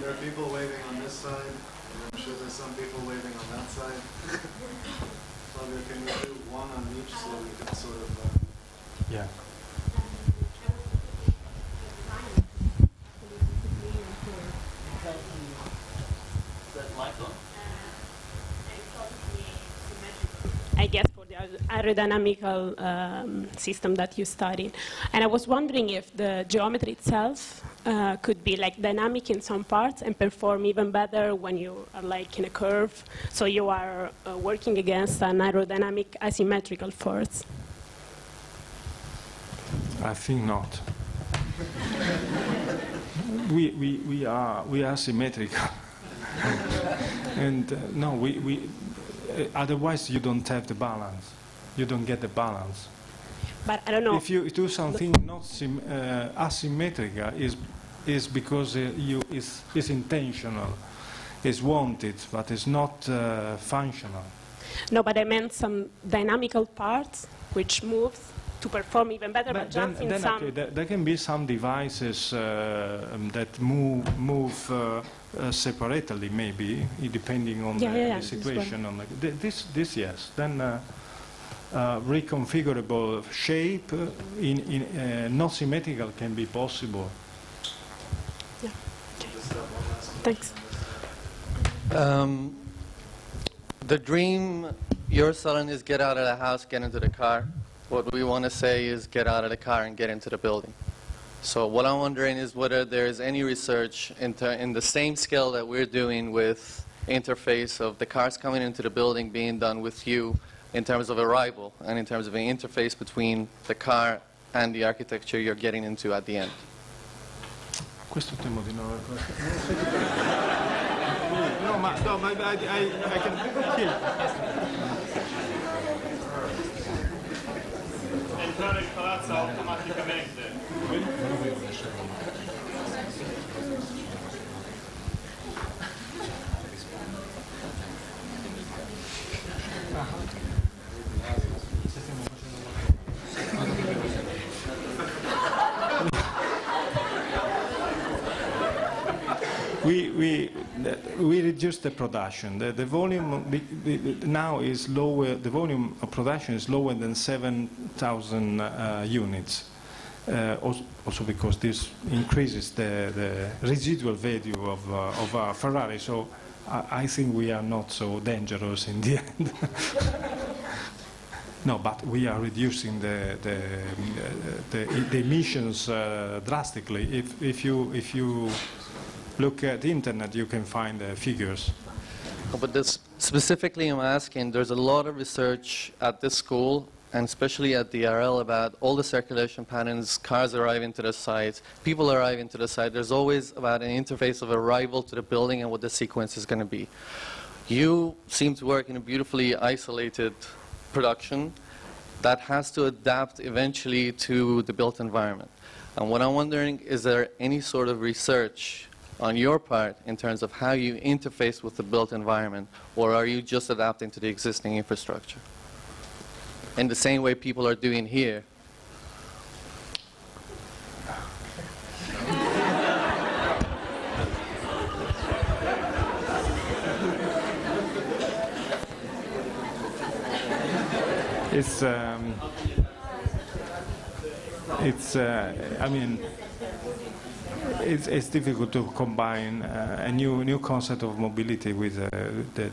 there are people waving on this side, and I'm sure there's some people waving on that side. Can we do one on each so we can sort of... Uh, yeah. I guess for the aerodynamical um, system that you studied. And I was wondering if the geometry itself uh, could be like dynamic in some parts and perform even better when you are like in a curve, so you are uh, working against an aerodynamic asymmetrical force. I think not. we, we, we, are, we are symmetrical. and uh, no, we, we, uh, otherwise you don't have the balance. You don't get the balance. But I don't know. If you do something not sim uh, asymmetrical, is is because uh, you is is intentional, is wanted, but it's not uh, functional. No, but I meant some dynamical parts which moves to perform even better, but, but then, just in then some... Okay, there, there can be some devices uh, um, that move, move uh, uh, separately, maybe, depending on yeah, the, yeah, the yeah, situation. This, on the, this, this yes. Then uh, uh, reconfigurable shape uh, in, in uh, not symmetrical can be possible. Yeah. Okay. Thanks. Um, the dream, your salon is get out of the house, get into the car. What we want to say is get out of the car and get into the building. So what I'm wondering is whether there is any research into, in the same scale that we're doing with interface of the cars coming into the building being done with you in terms of arrival and in terms of an interface between the car and the architecture you're getting into at the end. Questo temo di no. No, ma, no, ma, I, I, I can... entrare in palazzo automaticamente. We, we, we reduce the production. The, the volume the, the, now is lower, the volume of production is lower than seven thousand uh, units. Uh, also, also because this increases the, the residual value of, uh, of our Ferrari, so I, I think we are not so dangerous in the end. No, but we are reducing the, the, the, the emissions uh, drastically. If, if you, if you look at the internet, you can find uh, figures. But this specifically I'm asking, there's a lot of research at this school, and especially at D R L, about all the circulation patterns, cars arriving to the site, people arriving to the site. There's always about an interface of arrival to the building and what the sequence is going to be. You seem to work in a beautifully isolated production that has to adapt eventually to the built environment. And what I'm wondering, is there any sort of research on your part in terms of how you interface with the built environment, or are you just adapting to the existing infrastructure in the same way people are doing here? It's, um, it's, uh, I mean, It's, it's difficult to combine uh, a new new concept of mobility with uh, the,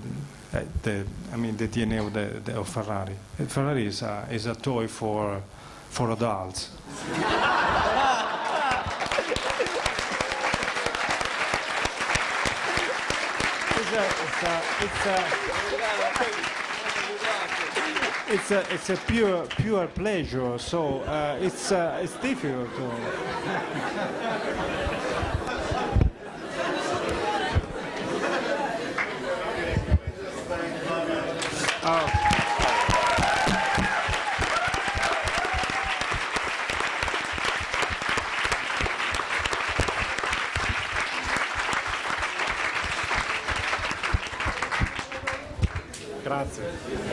uh, the I mean the D N A of the, the of Ferrari. Ferrari is a is a toy for for adults. it's a, it's a, it's a It's a, it's a pure, pure pleasure, so uh, it's, uh, it's difficult to... uh, Grazie.